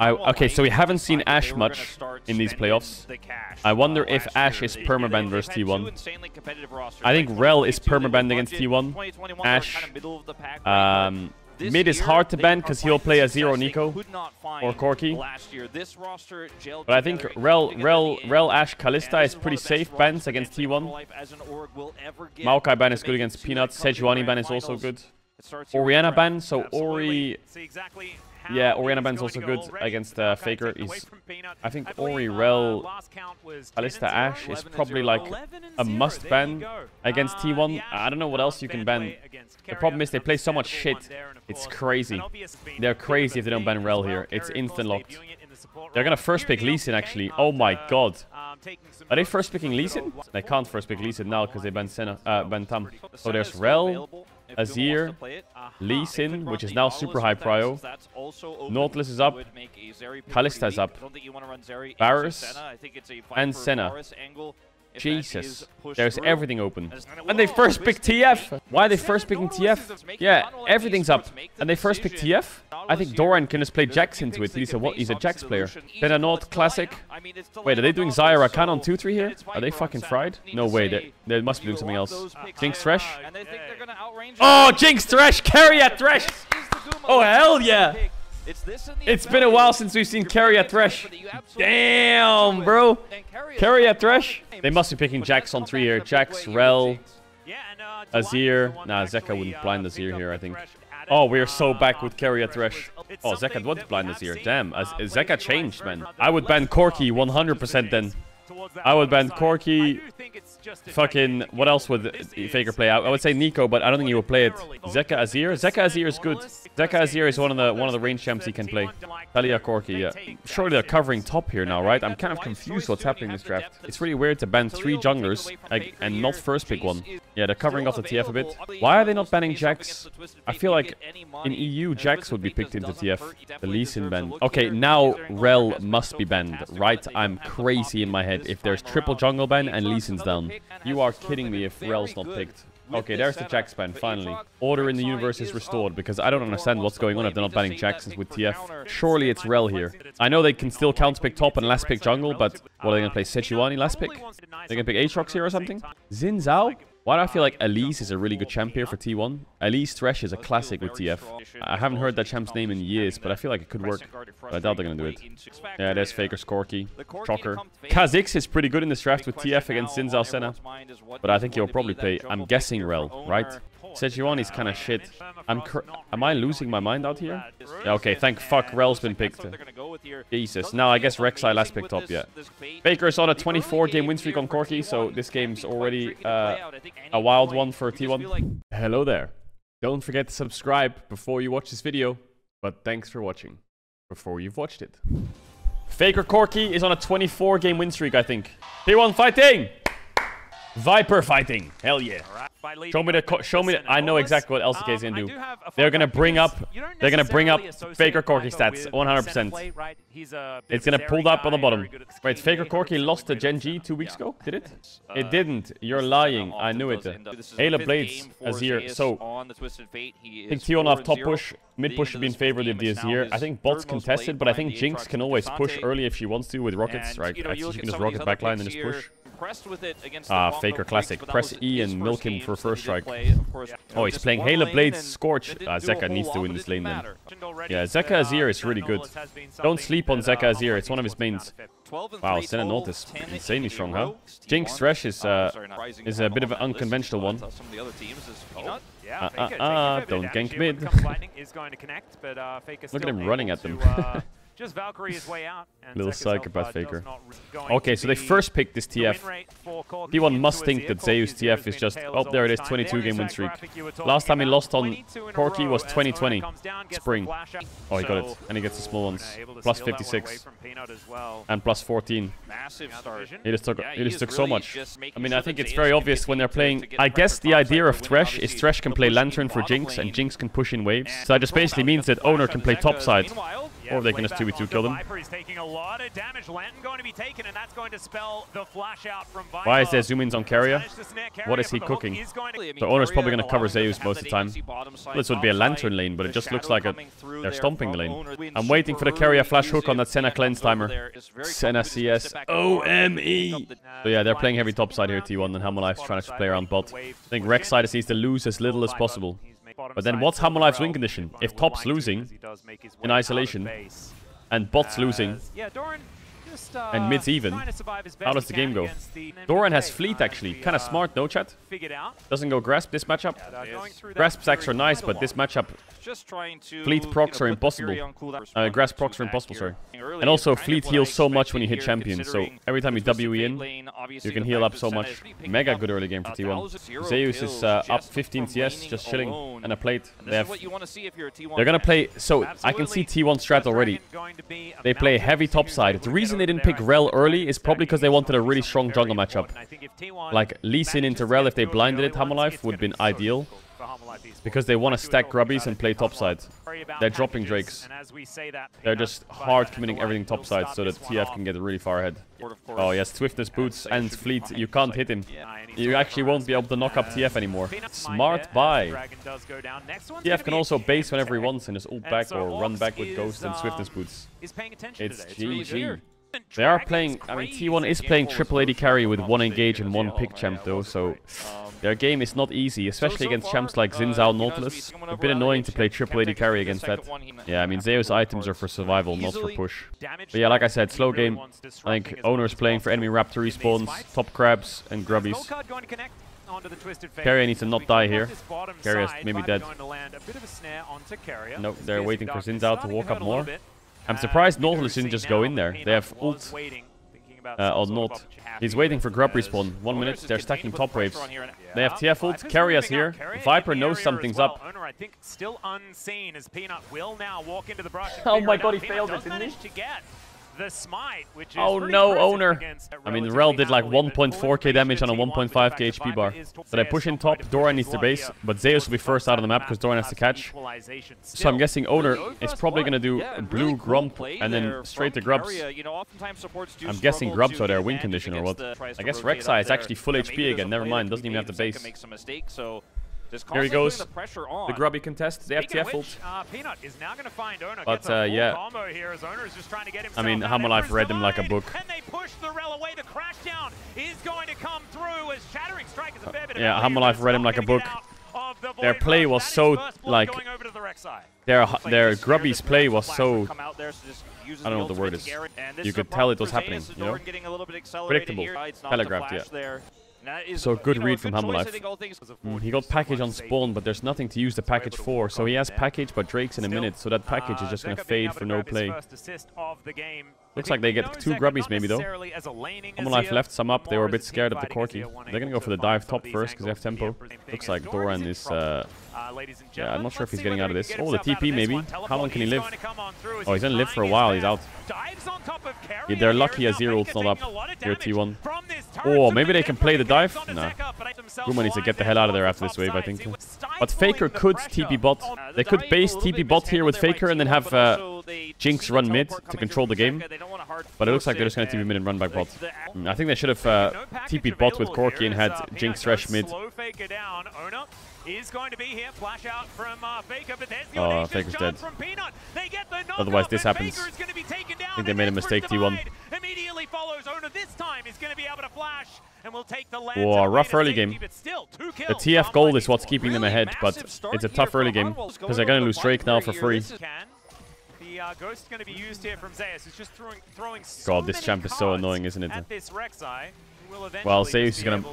Okay, so we haven't seen Ash much in these playoffs. I wonder if Ash is permaban versus T1. I think Rell is permaban against T1. Ash. Mid is hard to ban because he'll play Azir or Nico or Corki. But I think Rell, Ash, Kalista is pretty safe bans against T1. Maokai ban is good against Peanut. Sejuani ban is also good. Orianna ban, so Ori... Yeah, Orianna ban's also good against Faker. I think Ori, Rell, Kalista, Ash is probably like a must ban against T1. I don't know what else you can ban. The problem is they play so much shit. It's crazy. They're crazy if they don't ban Rell here. It's instant locked. They're gonna first pick Lee Sin actually. Oh my god. Are they first picking Lee Sin? They can't first pick Lee Sin now because they ban Senna, ban Tam. So there's Rell, Azir, Lee Sin, which is now super high prio. Nautilus is up. Kalista is up. Varus and Senna. Jesus, there's everything open. And they first pick TF. Why are they first picking TF? Yeah, everything's up. And they first pick TF? I think Doran can just play Jax into it. He's a Jax player. Then a Nord classic. Wait, are they doing Zyra Canon 2-3 here? Are they fucking fried? No way, they must be doing something else. Jinx Thresh? Oh, Jinx Thresh! Keria Thresh! Oh, hell yeah! It's been a while since we've seen Keria Thresh. Damn, bro. Keria Thresh. They must be picking Jax on 3 here. Jax, Rell, Azir. Nah, Zeka wouldn't blind Azir here, I think. Oh, we are so back with Keria Thresh. Oh, Zeka would blind Azir. Damn, Zeka changed, man. I would ban Corki 100% then. I would ban Corki. Fucking, what else would Faker play? I would say Nico, but I don't think he will play it. Zeka Azir? Zeka Azir is good. Zeka Azir is one of the range champs he can play. Talia Corki, yeah. Surely they're covering top here now, right? I'm kind of confused what's happening this draft. It's really weird to ban 3 junglers and not first pick one. Yeah, they're covering off the TF a bit. Why are they not banning Jax? I feel like in EU, Jax would be picked into TF. The Lee Sin ban. Okay, now Rell must be banned, right? I'm crazy in my head. If there's triple jungle ban and Lee Sin's down. You are kidding me if Rel's not picked. Okay, there's the Jax ban, finally. Order in the universe is restored, because I don't understand what's going on if they're not banning Jaxons with TF. Surely it's Rell here. I know they can still counter pick top and last pick jungle, but what are they going to play? Sejuani last pick? They're going to pick Aatrox here or something? Xin Zhao? Why do I feel like Elise is a really good champ here for T1? Elise Thresh is a classic with TF. I haven't heard that champ's name in years, but I feel like it could work. But I doubt they're gonna do it. Yeah, there's Faker's Corki. Chocker. Kha'Zix is pretty good in this draft with TF against Xin Zhao Senna. But I think he'll probably play, I'm guessing, Rell, right? Sejuani's kind of shit. Am I losing my mind out here? Yeah, okay, thank fuck Rel's been picked. Jesus. Now I guess Rek'Sai last picked up, yeah. Faker's on a 24-game win streak on Corki, so this game's already a wild one for T1. Hello there. Don't forget to subscribe before you watch this video, but thanks for watching before you've watched it. Faker Corki is on a 24-game win streak, I think. T1 fighting! Viper fighting. Hell yeah. Show me the, I know exactly what else the K's gonna do. They're gonna bring up Faker Corki stats, 100%. It's gonna pull up on the bottom. Wait, Faker Corki lost to Gen G 2 weeks ago? Did it? It didn't. You're lying. I knew it. Ayla Blades, Azir. So, I think Tion off top push. Mid push should be in favor of the Azir. I think bots contested, but I think Jinx can always push early if she wants to with rockets, right? Actually, she can just rocket backline and just push. Faker classic. Press E and milk him for first strike. Oh, he's playing Halo Blades Scorch. Zeka needs to win this lane then. Yeah, Zeka Azir is really good. Don't sleep on Zeka Azir. It's one of his mains. Wow, Senna Naught is insanely strong, huh? Jinx Thresh is a bit of an unconventional one. Don't gank mid. Look at him running at them. Just Valkyrie's way out. And little psychopath Faker. Okay, so they first picked this TF. T1 must think that Zeus TF is just... Oh, there it is, 22-game win streak. Last time he lost on Corki was 2020. Spring. Oh, he got it. And he gets the small ones. Plus 56. And plus 14. He just took so much. I mean, I think it's very obvious when they're playing... I guess the idea of Thresh is Thresh can play Lantern for Jinx, and Jinx can push in waves. So that just basically means that Oner can play topside. Or they can just 2v2 kill them. Viper is taking a lot of damage. Lantern going to be taken, and that's going to spell the flash out from Viper. Why is there zoom-ins on Keria? What is he cooking? So Oner's probably going to cover Zeus most of the time. This would be a lantern lane, but it just looks like they're stomping the lane. I'm waiting for the Keria flash hook on that Senna cleanse timer. Senna CS. OME! So yeah, they're playing heavy topside here, T1, and Hanwha Life's trying to just play around bot. I think Rek'Sai just needs to lose as little as possible. But then what's Hanwha Life's win condition? If top's losing in isolation, and bot's losing, and mid's even, how does the game go? Doran has fleet actually, kind of smart, no chat? Doesn't go grasp this matchup. Grasp sacks are nice, but this matchup, fleet procs are impossible. Grasp procs are impossible, sorry. And also fleet heals so much when you hit champions, so every time you WE in, you can heal up so much. Mega good early game for T1. Zeus is up 15 CS, just chilling, and a plate. They're gonna play, so I can see T1 strat already. They play heavy topside. The reason they didn't pick Rell early is probably because they wanted a really strong jungle matchup. Like Lee Sin into Rell, if they blinded it, Hanwha Life would have been ideal. Because they want to stack grubbies and play topside. They're dropping drakes. They're just hard committing everything topside so that TF can get really far ahead. Oh yes, swiftness boots and fleet. You can't hit him. You actually won't be able to knock up TF anymore. Smart buy. TF can also base whenever he wants and just ult back or run back with ghost and swiftness boots. It's GG. They are playing, I mean, T1 is playing triple AD carry with one engage and one pick champ though, so their game is not easy, especially against champs like Xin Zhao, Nautilus. A bit annoying to play triple AD carry against that. Yeah, I mean, Zeus items are for survival, not for push. But yeah, like I said, slow game. I think Oner's playing for enemy raptor respawns, top crabs, and grubbies. Keria needs to not die here. Karia's maybe dead. Nope, they're waiting for Xin Zhao to walk up more. I'm surprised Nautilus didn't just go in there. They have ult or not. He's waiting for grub respawn. 1 minute, they're stacking top waves. They have TF ult, Karia's here. Viper knows something's up. Oh my god, he failed it, didn't he? Oh no, Oner! I mean, Rell did like 1.4k damage on a 1.5k HP bar. So they push in top, Doran needs to base, but Zeus will be first out of the map because Doran has to catch. So I'm guessing Oner is probably going to do blue grump and then straight to grubs. I'm guessing grubs are their win condition or what. I guess Rek'Sai is actually full HP again, never mind, doesn't even have to base. Here he goes, the grubby contest, they have TF ult. But yeah, I mean, Hanwha Life read them like a book. Yeah, Hanwha Life read them like a book. Their play was so, like, their grubby's play was so, I don't know what the word is. You could tell it was happening, you know? Predictable, telegraphed, yeah. So good read from Hanwha Life. He got package on spawn, but there's nothing to use the package for. So he has package, but Drake's in a minute. So that package is just going to fade for no play. Looks like they get two grubbies maybe though. Hanwha Life left some up. They were a bit scared of the Corki. They're going to go for the dive top first because they have tempo. Looks like Doran is... yeah, I'm not sure if he's getting out of this. Oh, the TP maybe. How long can he live? Oh, he's going to live for a while. He's out. Yeah, they're lucky Azir ult's not up here, T1. Oh, maybe they can play the dive? No. Guma needs to get the hell out of there after this wave, I think. But Faker could TP bot. They could base TP bot here with Faker and then have Jinx run mid to control the game. But it looks like they're just going to TP mid and run back bot. I think they should have TP'd bot with Corki and had Jinx Thresh mid. Oh, Faker's dead. Otherwise this happens. I think they made a mistake, T1. Whoa, rough early game. The TF gold is what's keeping them ahead, but it's a tough early game because they're going to lose Drake now for free. God, this champ is so annoying, isn't it? Well, Zeus is going to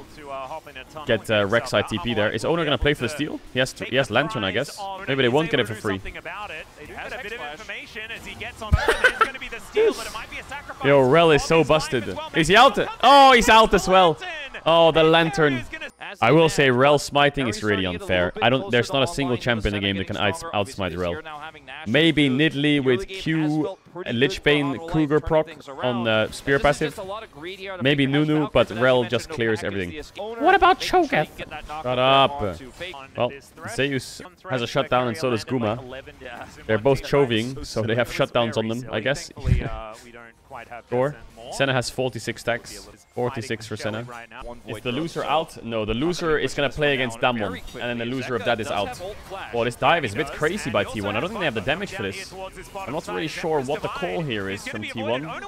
get Rek'Sai TP there. Is Oner going to play for the steal? He has Lantern, I guess. Maybe they won't get it for free. Yo, Rell is so busted. Is he out? Oh, he's out as well. Oh, the Lantern. I will say, Rell smiting is really unfair. There's not a single champion in the game that can outsmite Rell. Maybe Nidalee with Q, Lich Bane, Kruger proc on Spear passive. Maybe Nunu, but Rell just clears everything. What about Cho'Gath? Shut up. Well, Zeus has a shutdown and so does Guma. They're both choving, so they have shutdowns on them, I guess. Sure. Senna has 46 stacks. 46 for Senna. Is the loser out? No, the loser is going to play against Damwon. And then the loser of that is out. Well, this dive is a bit crazy by T1. I don't think they have the damage for this. I'm not really sure what the call here is from T1.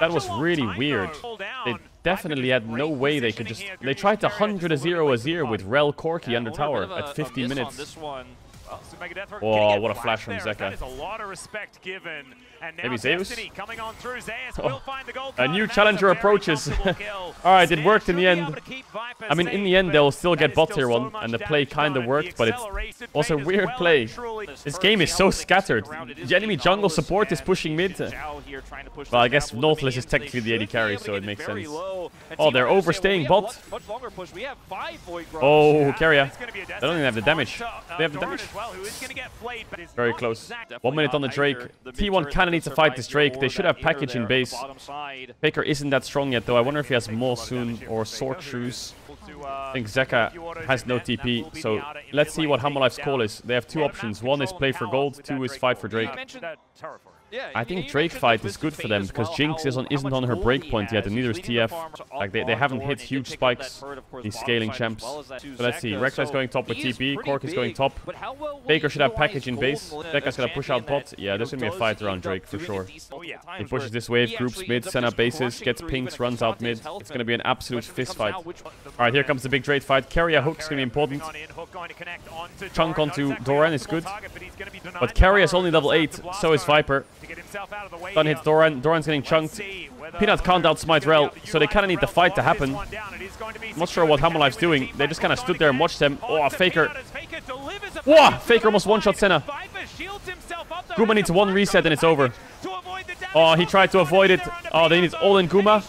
That was really weird. They definitely had no way they could just... They tried to 100-0 Azir with Rell Corki under tower at 50 minutes. Oh, what a flash from Zeka. Maybe Zeus? Oh. A new challenger approaches. Alright, it worked in the end. I mean, in the end, they'll still get bot tier 1, and the play kind of worked, but it's also weird play. This game is so scattered. The enemy jungle support is pushing mid. Well, I guess Nautilus is technically the AD carry, so it makes sense. Oh, they're overstaying bot. Oh, Keria. I don't even have the damage. They have the damage. Very close. 1 minute on the Drake. T1 kind of needs to fight this Drake. They should have package in base. Faker isn't that strong yet, though. I wonder if he has Maul soon or Sork Shoes. I think Zeka has no TP, so let's see what Hanwha Life's call is. They have two options. One is play for gold, two is fight for Drake. I think Drake fight is good for them, because Jinx isn't on her breakpoint yet, and neither is TF. Like, they haven't hit huge spikes, these scaling champs. So let's see, Rek'Sai's going top with TP, Cork is going top. Faker should have package in base. Zeka's gonna push out bot. Yeah, there's gonna be a fight around Drake, for sure. He pushes this wave, groups mid, Senna bases, gets pings, runs out mid. It's gonna be an absolute fist fight. Alright, here comes the big trade fight. Keria hook's gonna be important. Chunk onto Doran is good. But Karia's only level 8, so is Viper. Stun hits Doran. Doran's getting chunked. Peanut can't outsmite Rell, so they kind of need the fight to happen. I'm not sure what Hanwha Life's doing. They just kind of stood there and watched them. Oh, Faker. Whoa, Faker almost one-shot Senna. Guma needs one reset and it's over. Oh, he tried to avoid it. Oh, they need all in Guma.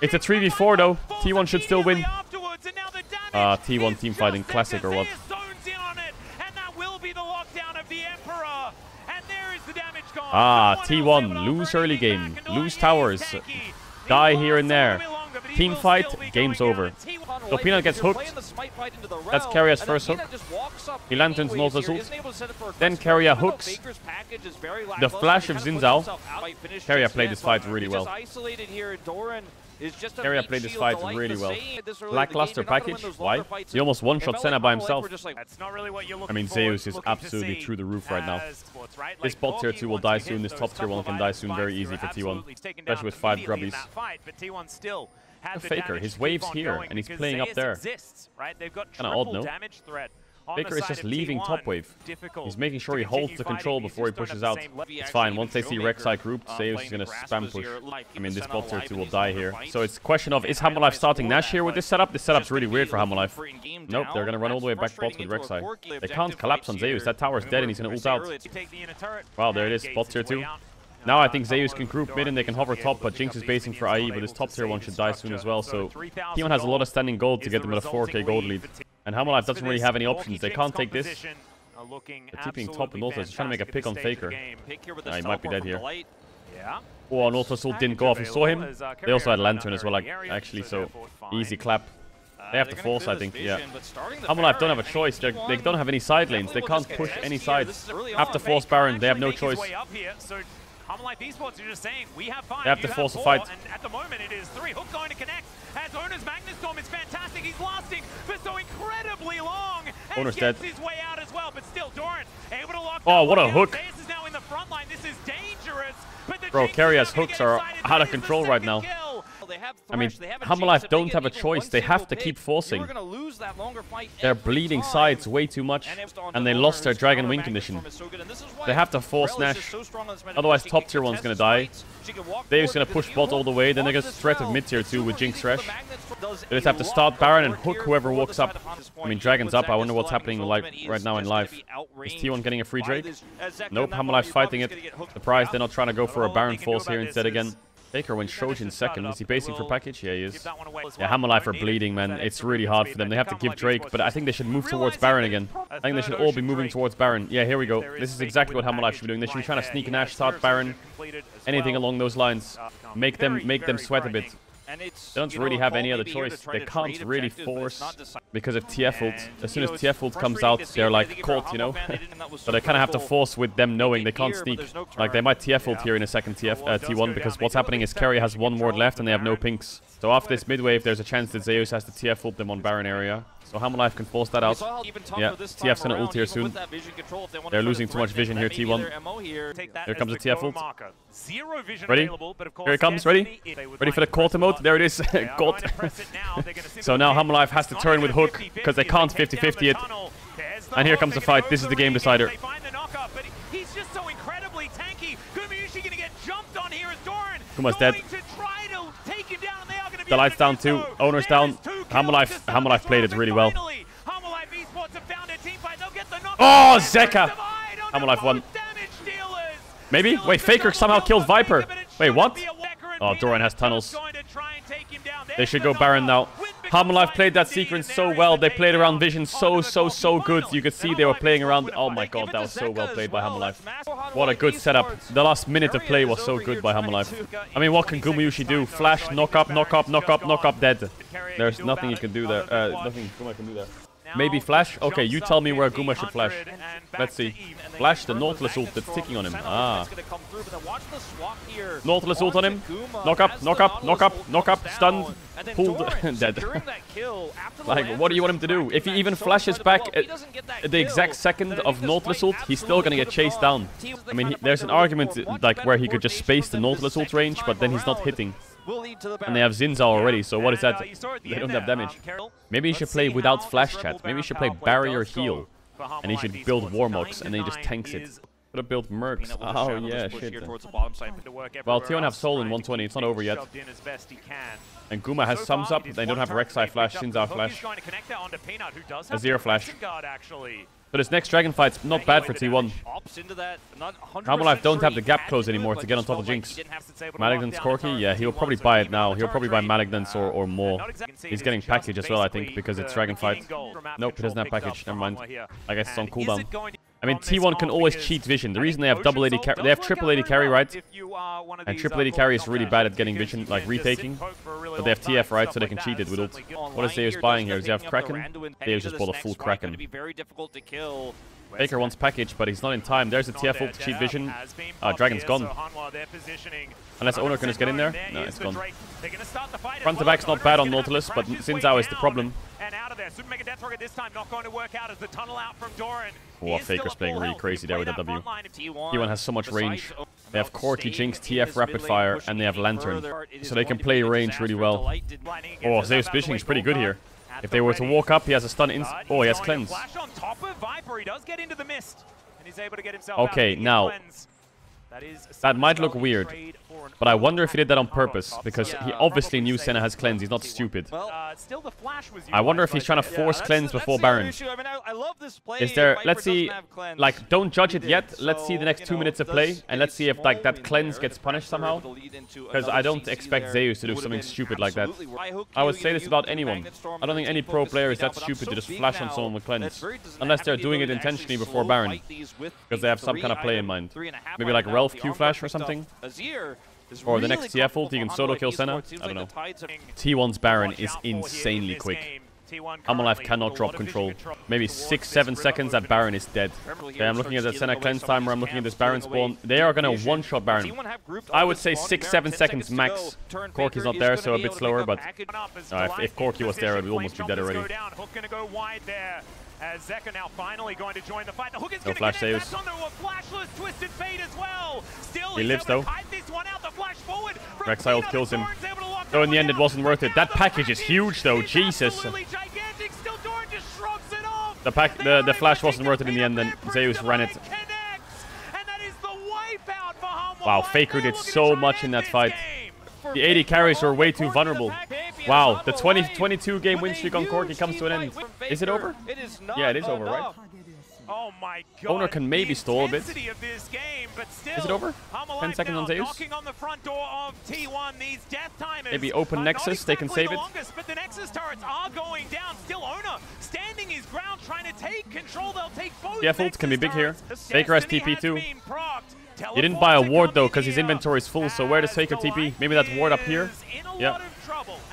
It's a 3v4 though. T1 should still win. T1 team fighting classic or what? Ah, T1, lose early game, lose towers, die here and there. Team fight, game's over. So Peanut gets hooked. That's Karia's first hook. He lanterns Nautilus ult. Then Keria hooks. The flash of Xin Zhao. Keria played this fight really well. Keria played this fight really well. Lackluster package? Why? He almost one-shot Senna by himself. I mean, Zeus is absolutely through the roof right now. This bot tier 2 will die soon. This top tier 1 can die soon. Very easy for T1. Especially with 5 grubbies. Faker, his wave's here, and he's playing up there. Kind of odd, no? Faker is just leaving top wave. He's making sure he holds the control before he pushes out. It's fine. Once they see Rek'Sai grouped, Zeus is going to spam push. I mean, this bot tier 2 will die here. So it's a question of, is Hanwha Life starting Nash here with this setup? This setup's really weird for Hanwha Life. Nope, they're going to run all the way back bot with Rek'Sai. They can't collapse on Zeus. That tower's dead and he's going to ult out. Wow, there it is. Bot tier 2. Now I think Zeus can group mid and they can hover top, but Jinx is basing for IE, but this top tier 1 should die soon as well, so T1 has a lot of standing gold to get them at a 4k gold lead. And Hanwha Life doesn't really have any options. They can't take this. They're TPing top and Nautilus is trying to make a pick on Faker. He might be dead here. Oh, Nautilus ult didn't go off. He saw him. They also had Lantern as well, actually, so easy clap. They have to force, I think, yeah. Hanwha Life don't have a choice. They don't have any side lanes. They can't push any sides. Have to force Baron. They have no choice. They have to force a fight. At the moment it is 3. Hook going to connect. As Oner's Magnustorm is fantastic. He's lasting for so incredibly long. Oner's dead. His way out as well, but still Doran able to lock. Oh, what a hook. Is now in the front line. This is dangerous. But the Bro, Karia's hooks are out of control right now. I mean, Hanwha Life don't have a choice. They have to keep forcing. They're bleeding sides way too much, and they lost their Dragon Wing condition. They have to force Nash, otherwise top tier 1's gonna die. They're just gonna push bot all the way, then they're gonna threat of mid tier 2 with Jinx Thresh. They just have to start Baron and hook whoever walks up. I mean, Dragon's up. I wonder what's happening like right now in life. Is T1 getting a free Drake? Nope, Hanwha Life's fighting it. Surprised they're not trying to go for a Baron force here instead again. Faker went Trojan second. Is he basing for package? Yeah, he is. Yeah, Hanwha Life are bleeding, man. It's really hard for them. They have to give Drake, but I think they should move towards Baron again. I think they should all be moving towards Baron. Yeah, here we go. This is exactly what Hanwha Life should be doing. They should be trying to sneak an Ash, top Baron, anything along those lines. Make them sweat a bit. They don't really have any other choice. They can't really force, because if TF ult, as soon as TF ult comes out, they're like caught, you know? So they kind of have to force with them knowing they can't sneak. Like, they might TF ult here in a second T1, because what's happening is Keria has one ward left and they have no pinks. So after this mid wave, there's a chance that Zeus has to TF ult them on Baron area. So Hanwha Life can force that out. Yeah, TF's gonna ult here soon. They're losing too much vision here, T1. Here comes the TF ult. Ready? Here it comes, ready? Ready for the Colt emote? There it is, Colt. So now Hanwha Life has to turn with Hook, because they can't 50-50 it. And here comes the fight. This is the game decider. He's just so incredibly tanky. Gumayusi gonna get jumped on here as Doran. Kuma's dead. The light's down too. Oner's down. Hanwha Life played it really well. Oh, Zeka! Hanwha Life won. Maybe? Wait, Faker somehow killed Viper. Wait, what? Oh, Doran has tunnels. They should go Baron now. Hanwha Life played that sequence so well. They played around vision so good. You could see they were playing around. Oh my god, that was so well played by Hanwha Life. What a good setup. The last minute of play was so good by Hanwha Life. I mean, what can Gumayusi do? Flash, knock up, dead. There's nothing you can do there. Nothing Guma can do there. Maybe flash? Okay, you tell me where Guma should flash. Let's see. Flash the Nautilus ult that's ticking on him. Ah. Nautilus ult on him. Knock up. Stunned. Pulled. Dead. Like, what do you want him to do? If he even flashes back at the exact second of Nautilus ult, he's still gonna get chased down. I mean, there's an argument like where he could just space the Nautilus ult range, but then he's not hitting. And they have Xin Zhao already, so what is that? They don't have damage. Maybe he should play without flash chat. Maybe he should play barrier heal. And he should build Warmox, and then he just tanks it. Gotta build Mercs. Oh, yeah, shit. Well, T1 have Soul in 120. It's not over yet. And Guma has sums up. They don't have Rek'Sai flash, Xin Zhao flash. Azir flash. So this next dragon fight's not bad for T1. Hanwha Life don't have the gap close anymore to get on top of Jinx. Malignant's Corki? Yeah, he'll probably buy it now. He'll probably buy Malignant's or more. He's getting package as well, I think, because it's dragon fight. Nope, he doesn't have package. Never mind. I guess it's on cooldown. I mean, T1 can always cheat vision. The reason they have triple AD carry, right? And triple AD carry is really bad at getting vision, like retaking. But they have TF, right? So they can cheat it with ult. What is Zeus buying here? Does he have Kraken? Zeus just bought a full Kraken. Faker wants package, but he's not in time. There's a TF ult to cheat vision. Dragon's gone. Unless Oner can just get in there? No, it's gone. Front to back's not bad on Nautilus, but Xin Zhao is the problem. Wow, Faker's playing really crazy there with that W. T1 has so much range. They have Corki, Jinx, TF, Rapid Fire, and they have Lantern. So they can play range really well. Oh, Zeus Bishing is pretty good here. If they were to walk up, he has a stun instant. Oh, he has Cleanse. Okay, now. That might look weird, but I wonder if he did that on purpose, because he obviously knew Senna has Cleanse. He's not stupid. I wonder if he's trying to force Cleanse before Baron. Is there... Let's see... Like, don't judge it yet. Let's see the next 2 minutes of play, and let's see if, like, that Cleanse gets punished somehow. Because I don't expect Zeus to do something stupid like that. I would say this about anyone. I don't think any pro player is that stupid to just flash on someone with Cleanse. Unless they're doing it intentionally before Baron, because they have some kind of play in mind. Maybe, like, Rell Q flash or something, or the next TF ult, you can solo kill Senna. I don't know. T1's Baron is insanely quick. Hanwha Life cannot drop control. Maybe 6-7 seconds, that Baron is dead. Okay, I'm looking at the Senna Cleanse timer, I'm looking at this Baron spawn. They are gonna one-shot Baron. I would say 6-7 seconds max. Corki's not there, so a bit slower, but if Corki was there, it would almost be dead already. Zeka now finally going to join the fight. The hook is going to get in. That's onto a flashless twisted fate as well. Still, he lives though. Rek'Sai kills him. So in the end, it wasn't worth it. That package is huge though. Jesus. The flash wasn't worth it in the end. Then Zeus ran it. Wow, Faker did so much in that fight. The AD carries were way too vulnerable. Wow, the 20-22 game win streak on Corki comes to an end. Is it over? Yeah, it is over, right? Oh my God. Oner can maybe stall a bit. Game, but still, is it over? 10 seconds on Zeus. On the front door of T1. These death timers maybe open Nexus. Exactly they can save the longest, it. But the Nexus turrets are going down. Still Oner standing his ground, trying to take control. They'll take both. Deathhold can be big here. Faker has TP too. He didn't buy a ward though, because his inventory is full. So where does Faker TP? Maybe that's ward up here. Yeah.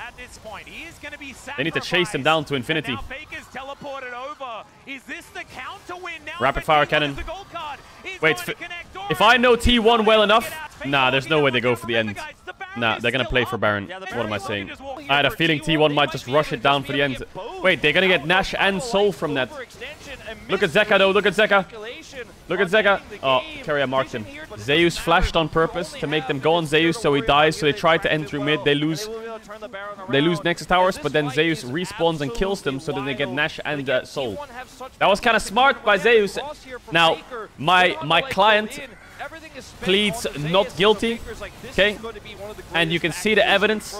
At this point, he is going to be sacrificed. They need to chase them down to infinity. Now Faker's teleported over. Is this the count to win now? Rapid fire cannon. Wait, if I know T1 well enough, nah, there's no way they go for the end. Nah, they're going to play for Baron. What am I saying? I had a feeling T1 might just rush it down for the end. Wait, they're going to get Nash and Soul from that. Look at Zeka though, look at Zeka. Look at Zeka. Oh, Keria marked him. Zeus flashed on purpose to make them go on Zeus so he dies. So they try to enter mid. They lose Nexus Towers, but then Zeus respawns and kills them, so then they get Nash and Soul. That was kind of smart by Zeus. Now, my client pleads not guilty, okay? And you can see the evidence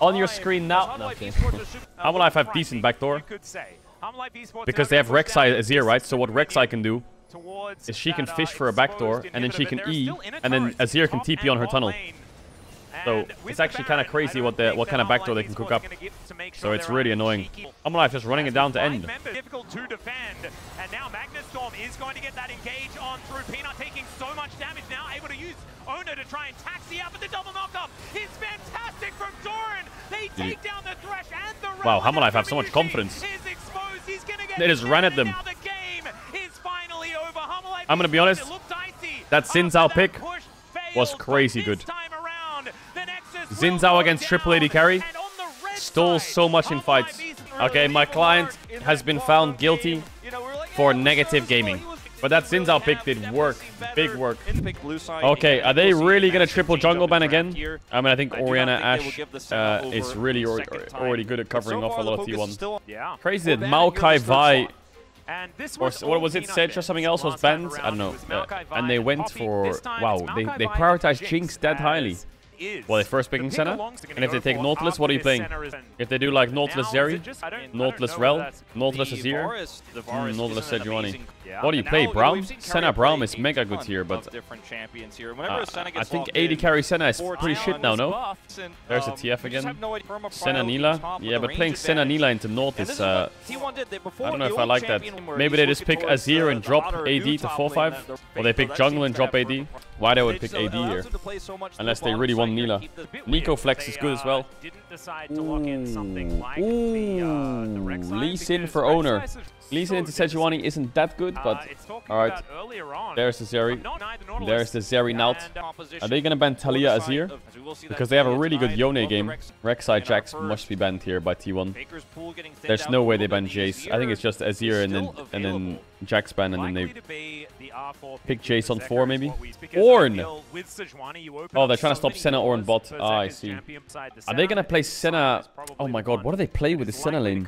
on your screen now. No, okay. Hanwha Life have decent backdoor, because they have Rek'Sai Azir, right? So what Rek'Sai can do is she can fish for a backdoor, and then she can E, and then Azir can TP on her tunnel. So it's actually kind of crazy what kind of backdoor they can cook up. So it's really annoying. Hanwha Life just running it down to end. Difficult to defend, and now Magnus Storm is going to get that engage on through Peanut, taking so much damage now, able to use Oner to try and taxi out, but the double knockup is fantastic from Doran. They take down the Thresh and the Rell. Wow, Hanwha Life have so much confidence. They just ran at them. I'm gonna be honest. That Xin Zhao pick was crazy good. Xin Zhao against triple AD carry stole so much in fights. Okay, my client has been found guilty for negative gaming. But that Xin Zhao pick did work. Big work. Okay, are they really going to triple jungle ban again? I mean, I think Orianna Ash is really already good at covering off a lot of T1. Crazy that Maokai Vi... And this was or what was it? Sedge or something else was banned? I don't know. And they went for... Wow, they prioritized Jinx that highly. Well, they're first picking Senna. And if they take Nautilus, what are you playing? If they do like Nautilus Zeri, Nautilus Rell, Nautilus Azir, Nautilus Sejuani. What do you play? Braum? Senna Braum is mega good here, but I think AD carry Senna is pretty shit now, no? There's a TF again. Senna Nila. Yeah, but playing Senna Nila into Nautilus is... I don't know if I like that. Maybe they just pick Azir and drop AD to 4-5. Or they pick jungle and drop AD. Why they would pick AD here? Unless they really want Nila. Nico Flex is good as well. Ooh. Lee Sin for Oner. Lee Sin into Sejuani isn't that good, but alright. There's the Zeri. There's the Zeri Naut. Are they gonna ban Talia Azir? Because they have a really good Yone game. Rek'Sai Jax must be banned here by T1. There's no way they ban Jace. I think it's just Azir and then Jax ban, and then they pick Jace on 4 maybe. Ornn! Oh, they're trying to stop Senna Ornn bot. Ah, I see. Are they gonna play Senna? Oh my god, what do they play with the Senna lane?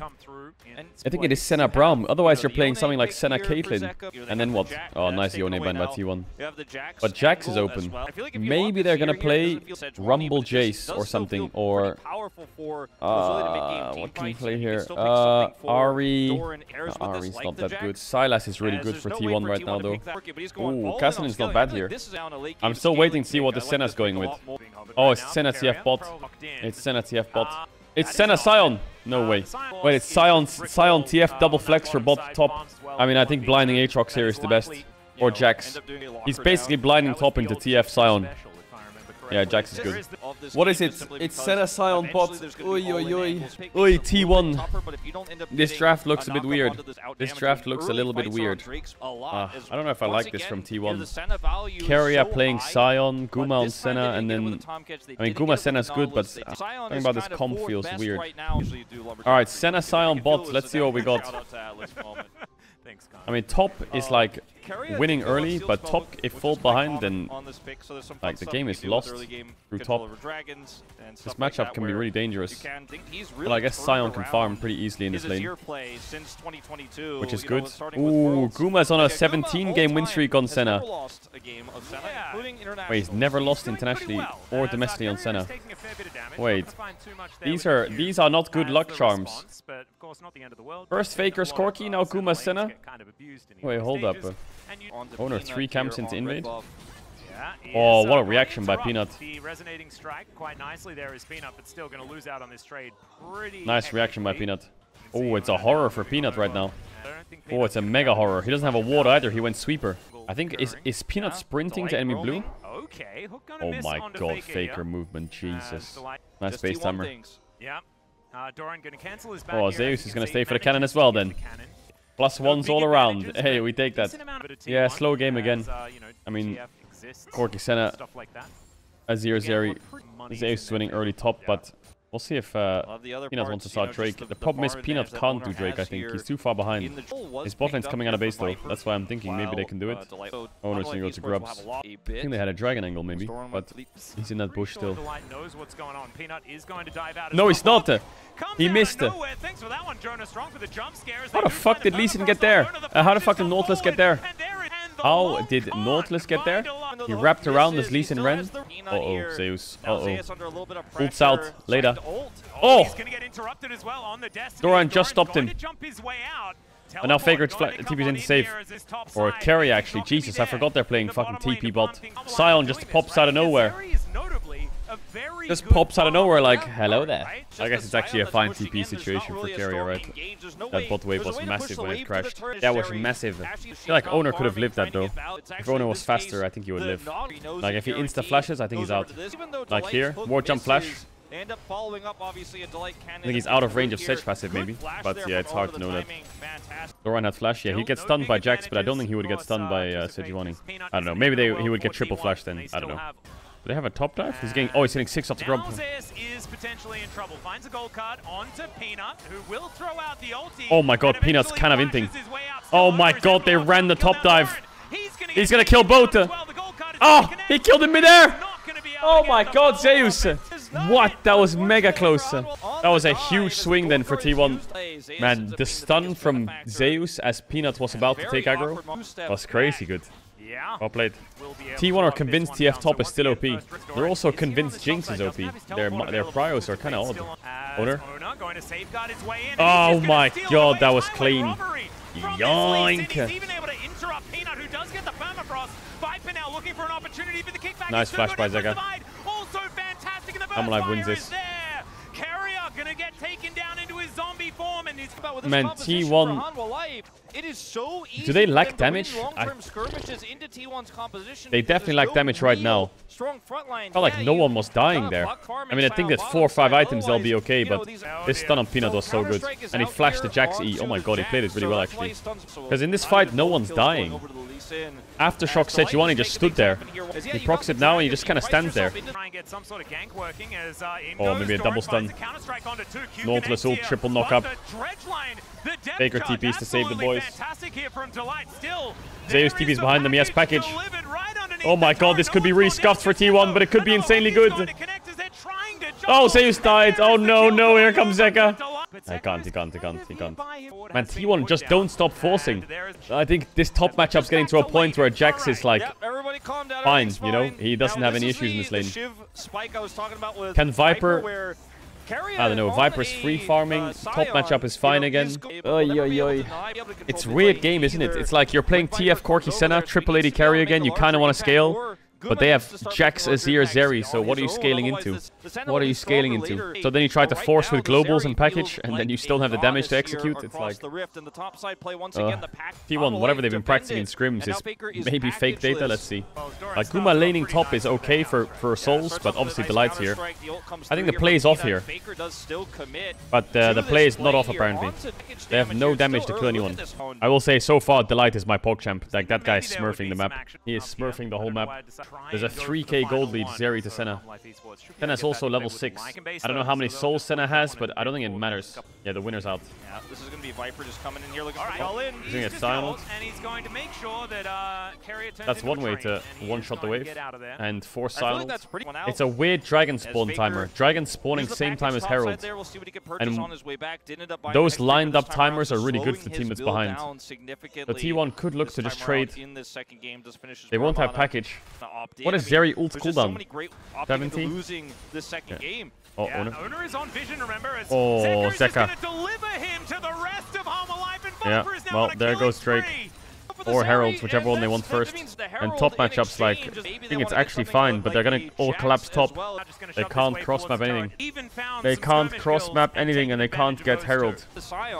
I think it is Senna Braum. Otherwise, you're playing something like Senna Caitlyn. And then what? Oh, nice Yone ban by T1. But Jax is open. Maybe they're gonna play Rumble Jace or something. Or... what can we play here? Ahri... Ahri's not that good. Sylas is really good for T1 right now, though. Ooh, Kassadin's not bad here. I'm still waiting to see what the Senna's going with. Oh, it's Senna TF bot. It's Senna TF bot. It's Senna Sion! No way. Wait, it's Sion TF double flex for bot top. I mean, I think blinding Aatrox here is the best. Or Jax. He's basically blinding top into TF Sion. Yeah, Jax is good. What is it? It's Senna Sion bot. Oi, oi, oi. Oi, T1. This draft looks a bit weird. This draft looks a little bit weird. I don't know if I like this from T1. Keria playing Sion, Guma on Senna, and then... I mean, Guma Senna's good, but something about this comp feels weird. Alright, Senna Sion bot. Let's see what we got. I mean, top is like winning early, but top if fall behind, then like the game is lost through top. This matchup can be really dangerous, but I guess Sion can farm pretty easily in this lane, which is good. Ooh, Guma's on a 17-game win streak on Senna. Wait, he's never lost internationally or domestically on Senna. Wait, these are not good luck charms. First Faker's Corki, now Guma's Senna. Wait, hold up. Oner 3 camps into invade. Oh, what a reaction by Peanut. Nice reaction by Peanut. Oh, it's a horror for Peanut right now. Oh, it's a mega horror. He doesn't have a ward either. He went sweeper. I think, is Peanut sprinting to enemy blue? Oh my god, Faker movement. Jesus. Nice base timer. Oh, Zeus is going to stay for the cannon as well then. +1s all around. Hey, we take that. Yeah, slow game again. I mean, Corki, Senna, Azir, Zeri. Zeus is winning early top, but we'll see if Peanut wants to start Drake. The problem is Peanut can't do Drake, I think. He's too far behind. His bot lane's coming out of base, though. That's why I'm thinking maybe they can do it. Oner's gonna go to grubs. I think they had a dragon angle, maybe, but he's in that bush still. No, he's not! He missed it. How the fuck did Lee Sin get there? How the fuck did Nautilus get there? How did Nautilus get there? He wrapped around as Lee Sin ran. Uh-oh, Zeus. Uh-oh. Ult's out. Later. Oh! Doran just stopped him. And now Faker TP's in to save. Or Keria, actually. Jesus, I forgot they're playing fucking TP bot. Sion just pops out of nowhere. Just pops out of nowhere like, hello there. I guess it's actually a fine TP situation for Keria, right? That bot wave was massive when it crashed. That was massive. I feel like Oner could have lived that though. If Oner was faster, I think he would live. Like if he insta-flashes, I think he's out. Like here, more jump flash. End up following up, obviously, a delay cannon. I think he's out of range of Sedge passive, maybe. But yeah, it's hard to know that. Doran had flash. Yeah, he gets stunned by Jax, but I don't think he would get stunned by Sejuani. I don't know. Maybe he would get triple flash then. I don't know. Do they have a top dive? He's getting. Oh, he's hitting 6 off the grub. Is potentially in trouble. Finds a gold card onto Peanut, who will throw out the ulti. Oh my god, Peanut's kind of inting. Oh my god, they ran the top dive. He's gonna kill both. Oh, he killed him midair. Oh my god, Zeus. What? That was mega close. That was a huge swing then for T1. Man, the stun from Zeus as Peanut was about to take aggro was crazy good. Well played. T1 are convinced TF top is still OP. They're also convinced Jinx is OP. Their prios are kind of odd. Oner. Oh my god, that was clean. Yoink. Nice flash by Zeka. I'm alive wins this. Man, T1. Do they lack damage? They definitely lack damage right now. I felt like no one was dying there. I mean, I think that 4 or 5 items they'll be okay, but this stun on Peanut was so good. And he flashed the Jax E. Oh my god, he played it really well actually. Because in this fight, no one's dying. Aftershock Sejuani just stood there. He procs it now and he just kind of stands there. Oh, maybe a double stun. Nautilus ult, triple knock up. Faker TPs to save the boys. Zeus TPs behind them. Yes, package. Oh my god, this could be really scuffed for T1, but it could be insanely good. Oh, Zeus died. Oh no, no, here comes Zeka. He can't. Man, T1 just don't stop forcing. I think this top matchup's getting to a point where Jax is like, fine, you know? He doesn't have any issues in this lane. Can Viper... I don't know, Viper's free farming, top matchup is fine again. It's weird game, isn't it? It's like you're playing TF Corki Senna, triple AD carry again, you kind of want to scale. But they have Jax, Azir, Zeri, so what are you scaling into? What are you scaling into? So then you try to force with globals and package, and then you still have the damage to execute. It's like... T1, whatever they've been practicing in scrims is maybe fake data, let's see. Like, Guma laning top is okay for souls, but obviously the light's here. I think the play is off here. But the play is not off, apparently. They have no damage to kill anyone. I will say, so far, the light is my PogChamp. Like, that guy's smurfing the map. He is smurfing the whole map. There's a 3k gold lead, Zeri to Senna. Senna's also level 6. I don't know how many souls Senna has, but I don't think it matters. Yeah, the winner's out. Yeah, this is going to be Viper just coming in here looking for all in. He's going to get silent. That's one way to one-shot the wave. And 4 silent. It's a weird dragon spawn timer. Dragon spawning same time as Herald. And those lined up timers are really good for the team that's behind. The T1 could look to just trade. They won't have package. What is Zeri ult cooldown? 17? Yeah. Oh, Oner is on vision, remember? Oh, Zeka. Yeah, well, there goes Drake. Or Heralds, whichever one they want first. And top matchups, like, I think it's actually fine, but they're gonna all collapse top. They can't cross-map anything. They can't cross-map anything, and they can't get Herald.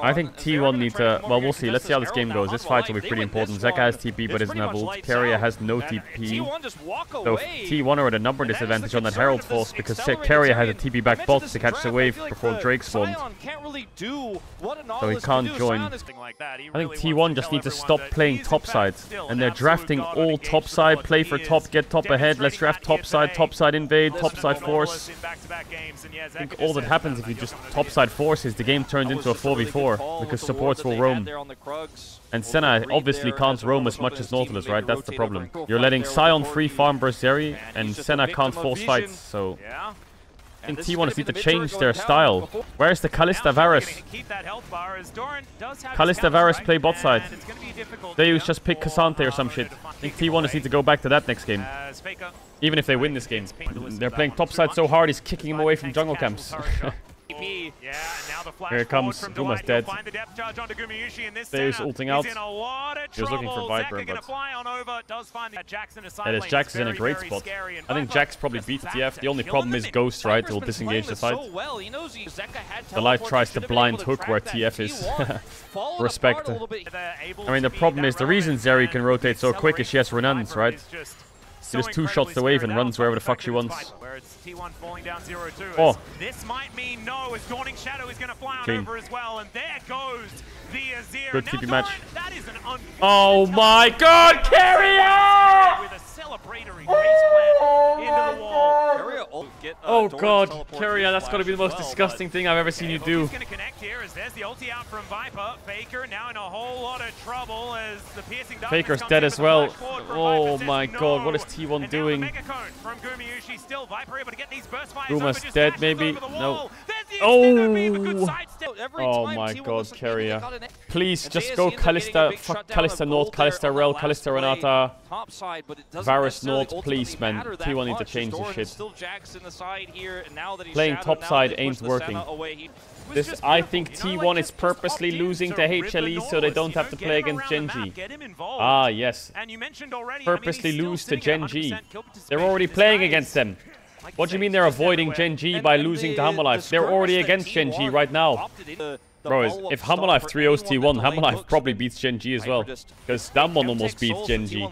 I think T1 need to... Well, we'll see. Let's see how this game goes. This fight will be pretty important. Zeka has TP, but isn't have ult. Keria has no TP. So T1 are at a number disadvantage on that Herald force, because Keria has a TP back bot to catch the wave before Drake spawned. So he can't join. I think T1 just need to stop playing topside, and they're drafting all topside, play for top, get top ahead, let's draft topside, topside invade, topside force. I think all that happens if you just topside force is the game turns into a 4v4, because supports will roam. And Senna obviously can't roam as much as Nautilus, right? That's the problem. You're letting Sion free farm Berserker, and Senna can't force fights, so... I think T1 need to change their style. Where's the Kalista Varus? Kalista Varus play bot side. Zeus just pick Cassante or some shit. I think T1 need to go back to that next game. Even if they win this game. They're playing top side so hard, he's kicking him away from jungle camps. Here comes, Guma's dead. Zeus ulting out. He was looking for Viper, but... That is, Jax is in a great spot. I think Jax probably beats TF. The only problem is Ghost, right? It will disengage the fight. The Life tries to blind hook where TF is. Respect. I mean, the problem is, the reason Zeri can rotate so quick is she has Renans, right? She just 2 shots the wave and runs wherever the fuck she wants. T1 falling down 0-2. Oh. This might mean no, as Dawning Shadow is going to fly on over as well, and there goes the Azir. Good TP match. That is an oh my God, Keria! With a celebratory faceplant into the wall. Oh God, Keria, that's got to be the most disgusting thing I've ever seen you do. He's going to connect here as there's the ulti out from Viper. Faker now in a whole lot of trouble as the piercing darkness. Faker's dead as well. Oh my God, what is T1 doing? Ruma's dead, maybe? No. Oh! Oh my God, Keria. Please, just go Kalista, fuck Kalista North, Kalista Rell, Kalista Renata, Varus North, please, man. T1 need to change this shit. Playing topside ain't working. This, I think T1 is purposely losing to HLE so they don't have to play against Genji. Ah, yes. Purposely lose to Genji. They're already playing against them. What do you mean they're avoiding Genji by losing to Hanwha Life? They're already against Genji right now. Bro, if Hanwha Life 3-0s T1, Hanwha Life probably beats Genji as well. Because Damwon almost beats Genji.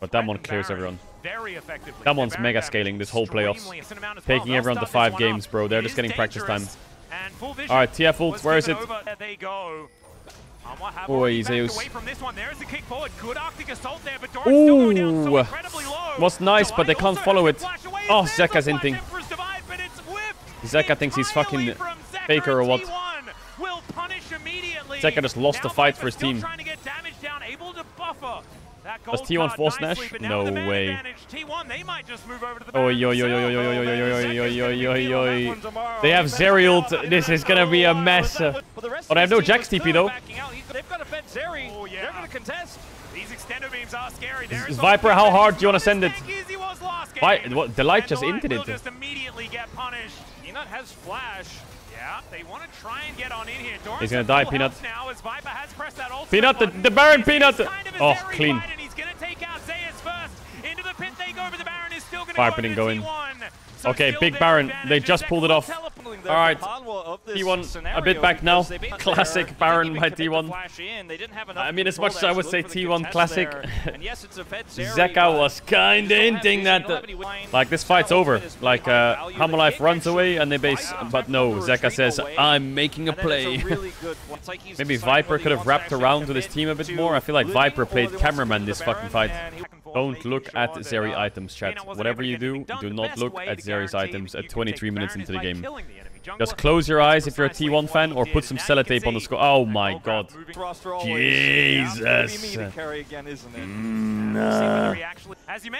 But Damwon clears everyone. Damwon's mega scaling this whole playoffs. Taking everyone to 5 games, bro. They're just getting practice time. Alright, TF ult, where is it? Boy, Zeus. Ooh! Was nice, but they can't follow it. Oh, Zeka's inting. Zeka thinks he's fucking Faker or what. Zeka just lost the fight for his team. Does T1 force Nash? No way. Oh, yo. They have Zeri ult. This is gonna be a mess. But I have no Jax TP though. Viper, how hard do you want to send it? Why? What? The Light just inted it. Peanut has flash. Yeah, they want to try and get on in here. He's gonna die, Peanut. Now, as Viper has pressed that ult. Peanut, the Baron, Peanut. Oh, clean. And he's gonna take out Zeus first. Into the pit they go, but the Baron is still gonna go. Viper didn't go in. So okay, big Baron. They just pulled it off. All right, T1 a bit back now. Classic Baron by T1. I mean, as much as I would say T1 classic, Zeka was kinda hinting that, like, this fight's over. Like, Hanwha Life runs away and they base, but no, Zeka says, I'm making a play. Maybe Viper could have wrapped around with his team a bit more. I feel like Viper played cameraman this fucking fight. Don't look at Zeri items, chat. Whatever you do, do not look at Zeri's items at 23 minutes into the game. Just close your eyes if you're a T1 fan, or put some sellotape on the score. Oh my god. Jesus. Nah.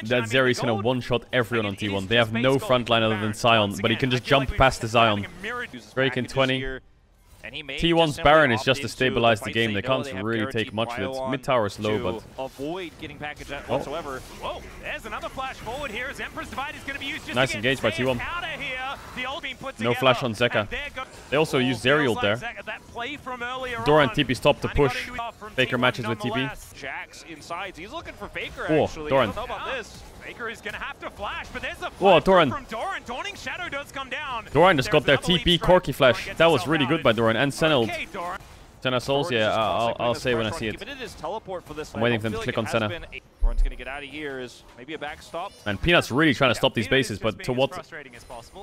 That Zeri's gonna one-shot everyone on T1. They have no frontline other than Sion, but he can just jump past the Sion. Break in 20. T1's Baron is just to stabilize the game. They can't really take much of it. Mid tower is low, but avoid getting packaged out whatsoever. Whoa, there's another flash forward here as Empress Divide is going to be used. Nice engage by T1. No flash on Zeka. They also use Zeri ult there. Doran TP's top to push. Faker matches with TP. Jax inside. He's looking for Faker. Oh, Doran. Faker is going to have to flash, but there's a flash from Doran. Dawning Shadow does come down. Doran just got their TP Corki flash. That was really good by Doran. And Senna ult. Senna Souls, yeah, I'll say when I see it. I'm waiting for them to click on Senna. And Peanut's really trying to stop these bases, but to what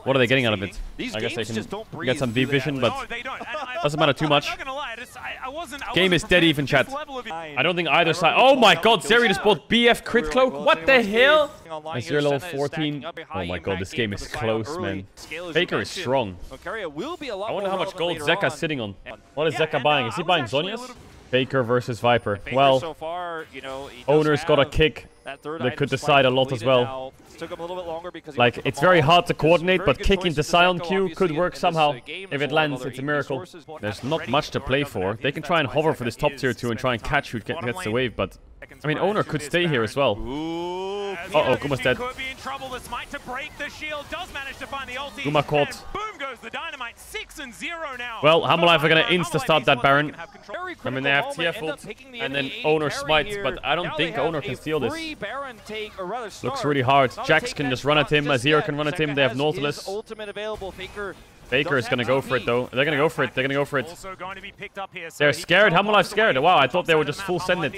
are they getting out of it? I guess they can get some deep vision, but doesn't matter too much. Game is dead even, chat. I don't think either side. Oh my god, Zeri just bought BF crit cloak. What the hell? Azir level 14. Oh my god, this game is close, man. Faker is strong. I wonder how much gold Zeka's sitting on. What is Zeka buying? Is he buying Zonias? Faker versus Viper. Well, Oner's got a kick that could decide a lot as well. Like, it's very hard to coordinate, but kicking the Sion Q could work somehow. If it lands, it's a miracle. There's not much to play for. They can try and hover for this top tier 2 and try and catch who gets the wave, but I mean, Oner could stay here as well. Uh-oh, Guma's dead. Guma caught. Well, Hanwha Life are going to insta-start that Baron. I mean, they have TF ult, and then Oner smites, but I don't think Oner can steal this. Looks really hard. Jax can just run at him, Azir can run at him, they have Nautilus. Faker is gonna go for it though. They're gonna go for it. They're gonna go for it. They're scared. Hanwha Life scared. Wow, I thought they would just full send it.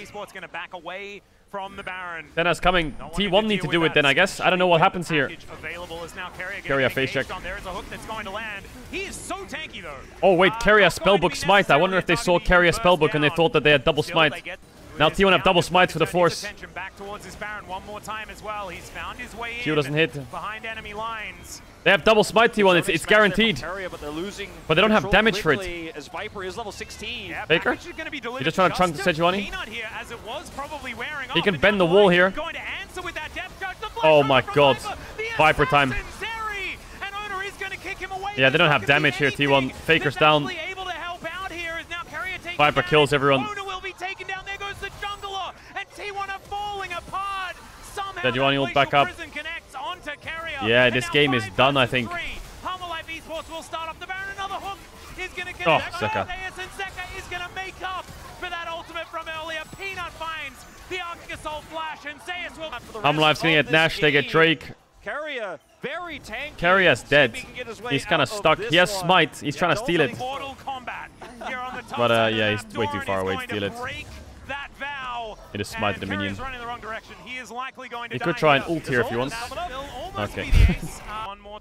Senna's coming. T1 need to do it then, I guess. I don't know what happens here. Keria face check. Oh wait, Keria spellbook smite. I wonder if they saw Keria spellbook and they thought that they had double smite. Now T1 have double smites for the force. Q doesn't hit. They have double smite T1, it's guaranteed. But they don't have damage for it. Faker? You're just trying to trunk the Sejuani? He can bend the wall here. Oh my god. Viper time. Yeah, they don't have damage here, T1. Faker's down. Viper kills everyone. Sejuani ult back up. Yeah, this game is done, I think. Oh, Zeka. Hanwha Life's gonna get Nash, they get Drake. Karia's dead. He's kind of stuck. He has smite. He's trying to steal it. But yeah, he's way too far away to steal it. It is smite the minion. He could try an ult here if he wants. Okay.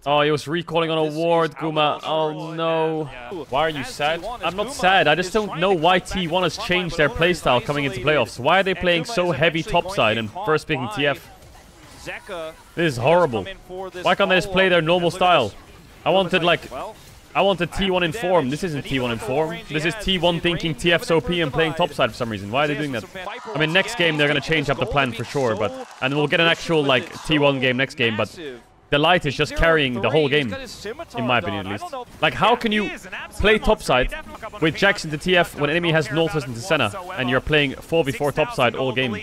Oh, he was recalling on a ward, Guma. Oh no. Why are you sad? I'm not sad. I just don't know why T1 has changed their playstyle coming into playoffs. Why are they playing so heavy topside and first picking TF? This is horrible. Why can't they just play their normal style? I wanted T1 in form. This isn't T1 in form. This is T1 thinking TF's OP and playing topside for some reason. Why are they doing that? I mean, next game they're going to change up the plan for sure, but and we'll get an actual like T1 game next game, but the light is just carrying the whole game, in my opinion at least. Like, how can you play topside with Jax into TF when enemy has Nautilus into Senna and you're playing 4v4 topside all game?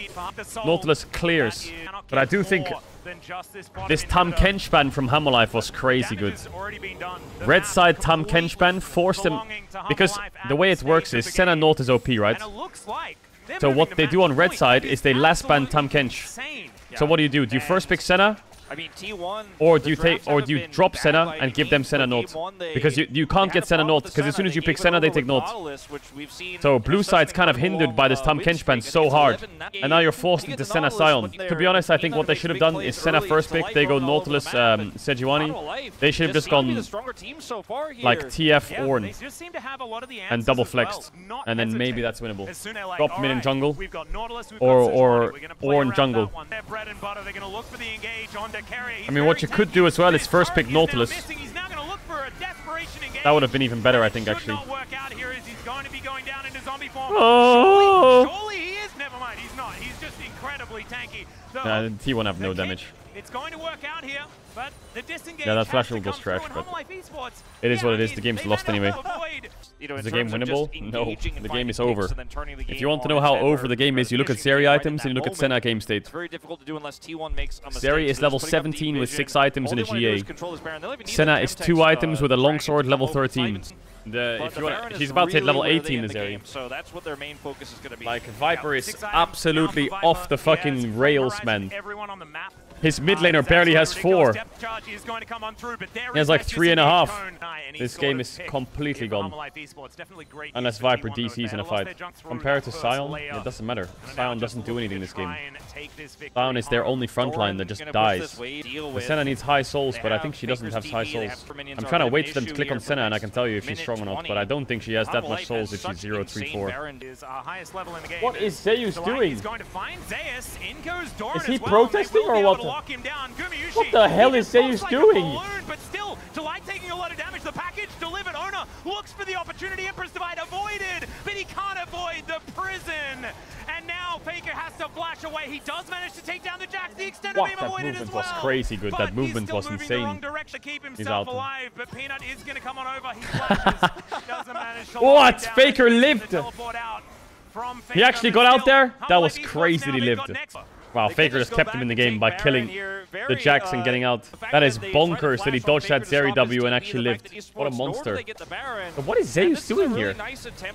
Nautilus clears, but I do think this Tam Kench ban from Hanwha Life was crazy good. Red side Tam Kench ban forced them, because the way it works is Senna North is OP, right? So what they do on red side is they last ban Tam Kench. So what do you do? Do you first pick Senna I mean, T1, or do you take, or do you drop Senna and give them Senna Naught? Because you can't get Senna Naught, because as soon as you pick Senna, they take Naught. So blue side's kind of hindered by this Tom Kenchpan so hard, and now you're forced into Senna Sion. To be honest, I think what they should have done is Senna first pick, they go Nautilus, Sejuani. They should have just gone like TF Orn and double flexed, and then maybe that's winnable. Drop mid in jungle, or Orn jungle. I mean, what you could do as well is first pick Nautilus. That would have been even better, I think, actually. Oh! Nah, T1 have no damage. Yeah, that flash will go trash, but it is what it is. The game's lost anyway. Is the game winnable? No, the game is over. If you want to know how over the game is, you look at Zeri items and you look at Senna game state. Zeri is level 17 with 6 items in a GA. Senna is 2 items with a longsword level 13. If you want, he's about to hit level 18 in Zeri. So that's what their main focus is going to be. Like, Viper is absolutely off the fucking rails, man. His mid laner barely has 4. He has like 3.5. This game is completely gone. Unless Viper DC's in a fight. Compared to Sion, it doesn't matter. Sion doesn't do anything in this game. Sion is their only frontline that just dies. The Senna needs high souls, but I think she doesn't have high souls. I'm trying to wait for them to click on Senna and I can tell you if she's strong or not, but I don't think she has that much souls if she's 0, 3, 4. What is Zeus doing? Is he protesting or what? What the hell is Zeus doing? But still, Delight taking a lot of damage. The package delivered. Oner looks for the opportunity. Empress Divide avoided, but he can't avoid the prison. And now Faker has to flash away. He does manage to take down the Jax. The extended beam avoided as well. That movement was crazy good. That movement was insane. He's out. But Peanut is going to come on over. He flashes. Doesn't manage to what? Faker lived. He actually got out there. That was crazy. He lived. Wow, Faker just kept him in the game by killing the Jax and getting out. That is bonkers that he dodged that Zeri W and actually lived. What a monster. But what is Zeus doing here?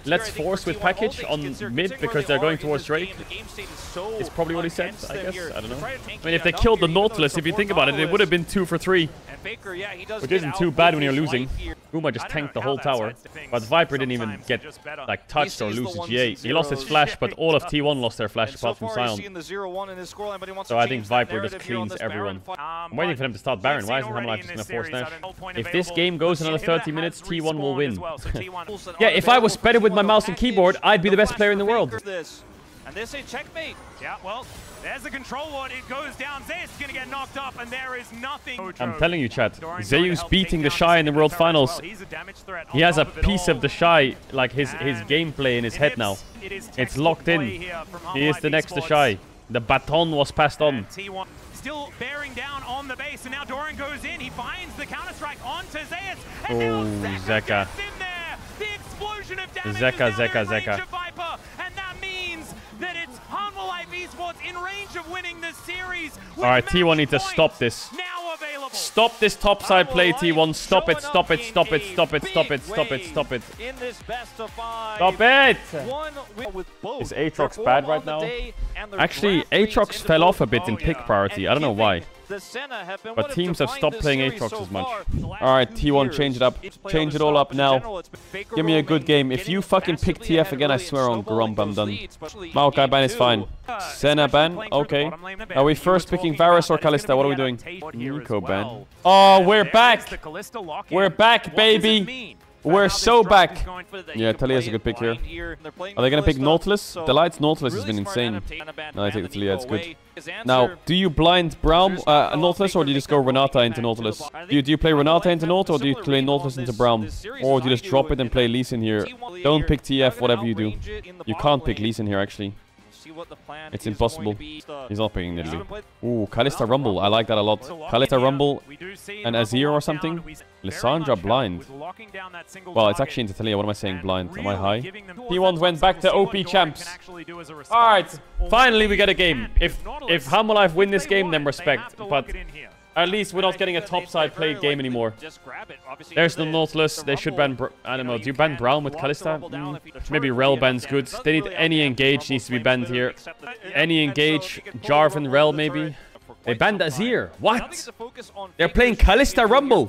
Let's force with package on mid because they're going towards Drake. It's probably what he said, I guess. I don't know. I mean, if they killed the Nautilus, if you think about it, it would have been 2 for 3. Which isn't too bad when you're losing. Uma just tanked the whole tower. But Viper didn't even get like touched or lose his GA. He lost his flash, but all of T1 lost their flash apart from Sion. So I think Viper just cleans everyone. I'm waiting for them to start Baron. Why isn't Hanwha Life just going to force Nash? If this game goes another 30 minutes, T1 will win. Yeah, if I was better with my mouse and keyboard, I'd be the best player in the world. And they say checkmate. Yeah, well, there's the control ward. It goes down. Zeus is going to get knocked up, and there is nothing. I'm telling you, chat. Zeus beating the Shy in the World Finals. He has a piece of the Shy, like his gameplay in his head now. It's locked in. He is the next the Shy. The baton was passed on. T1 still bearing down on the base, and now Doran goes in. He finds the counter-strike onto Zeus. Oh, Zeka. The explosion of damage. Zeka. That it's Hanwha Life Esports in range of winning this series. All right, T1 need to stop this. Stop this topside play, T1. Stop it. Stop it! Is Aatrox bad right now? Actually, Aatrox fell off a bit in pick priority. I don't know why. But teams have stopped playing Aatrox as much. Alright, T1, change it up. Change it all up now. Give me a good game. If you fucking pick TF again, I swear on Grump, I'm done. Maokai ban is fine. Senna ban? Okay. Are we first picking Varus or Kalista? What are we doing? Nico ban. Oh, we're back! We're back, baby! We're so back. Yeah, Talia's a good pick here. Are they going to pick Nautilus? Delight's Nautilus has been insane. No, I take the Talia, it's good. Now, do you blind Braum Nautilus, or do you just go Renata into Nautilus? Do you play Renata into Nautilus, or do you play Nautilus into Braum? Or do you just drop it and play Lee Sin here? Don't pick TF, whatever you do. You can't pick Lee Sin here, actually. It's impossible. He's not picking Nidalee. Ooh, Kalista Rumble. I like that a lot. Kalista Rumble and Azir or something. Lissandra blind. Well, it's actually into Talia. What am I saying? Blind. Am I high? T1 went back to OP champs. Alright. Finally, we get a game. If Hanwha Life win this game, then respect. But at least we're not getting a topside played game anymore. There's the Nautilus. They should ban... I don't know. Do you ban Braum with Kalista? Maybe Rell bans good. They need any engage needs to be banned here. Any engage. Jarvan, Rell maybe. They banned Azir. What? They're playing Kalista Rumble.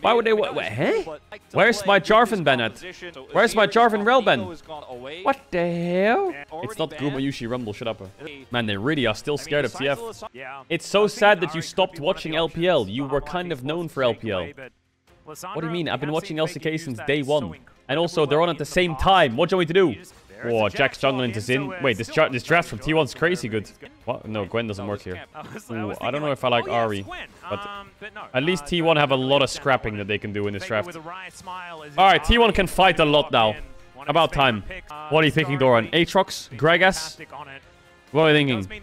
Why would they... Huh? Where's my Jarvan ban at? Where's my Jarvan Rell ban? What the hell? It's not Gumayusi Rumble, shut up. Man, they really are still scared of TF. It's so sad that you stopped watching LPL. You were kind of known for LPL. What do you mean? I've been watching LCK since day one. And also, they're on at the same time. What do you want me to do? Whoa, Jax jungling is in. Wait, this draft from T1 is crazy good. What? No, Gwen doesn't work here. Ooh, I don't know if I like Ahri. But at least T1 have a lot of scrapping that they can do in this draft. Alright, T1 can fight a lot now. About time. What are you thinking, Doran? Aatrox? Gragas? What are you thinking?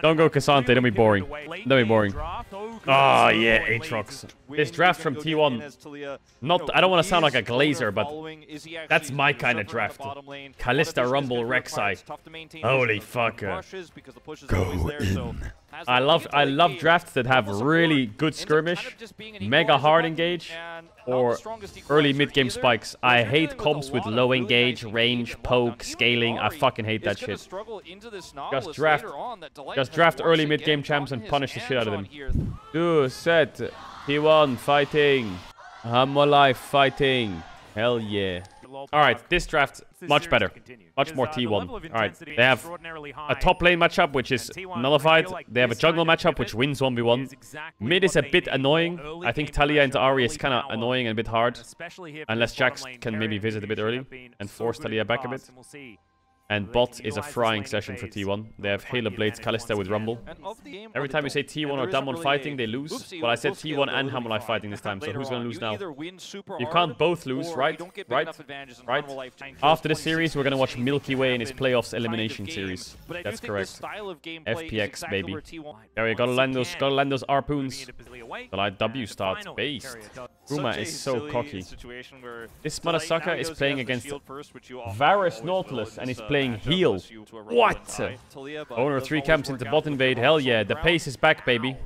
Don't go Cassante, don't be boring. Don't be boring. Ah, yeah, Aatrox. This draft from T1, I don't want to sound like a glazer, but that's my kind of draft. Kalista Rumble Rek'Sai. Holy fucker. Go in. I love drafts that have really good skirmish, mega hard engage, or early mid-game spikes. I hate comps with low engage, range, poke, scaling. I fucking hate that shit. Just draft early mid-game champs and punish the shit out of them. Two, set. T1 fighting. Hanwha Life fighting. Hell yeah. Alright, this draft, much better. Much more T1. Alright, they have a top lane matchup, which is nullified. They have a jungle matchup, which wins 1v1. Mid is a bit annoying. I think Talia into Ahri is kind of annoying and a bit hard. Unless Jax can maybe visit a bit early and force Talia back a bit. And bot is a frying session for T1. They have Halo Blades, Kalista with Rumble. Every time you say T1 or Damwon fighting, they lose. Well, I said T1 and Hanwha Life fighting this time, so who's going to lose now? You can't both lose, right? Right? After this series, we're going to watch Milky Way in his playoffs elimination series. That's correct. FPX, baby. There we go. Gotta land those harpoons. The light W starts based. Ruma is so cocky. This mother sucker is playing against Varus Nautilus, and he's playing heal. What? Oner 3 camps into bot invade. Hell yeah, the pace is back, baby.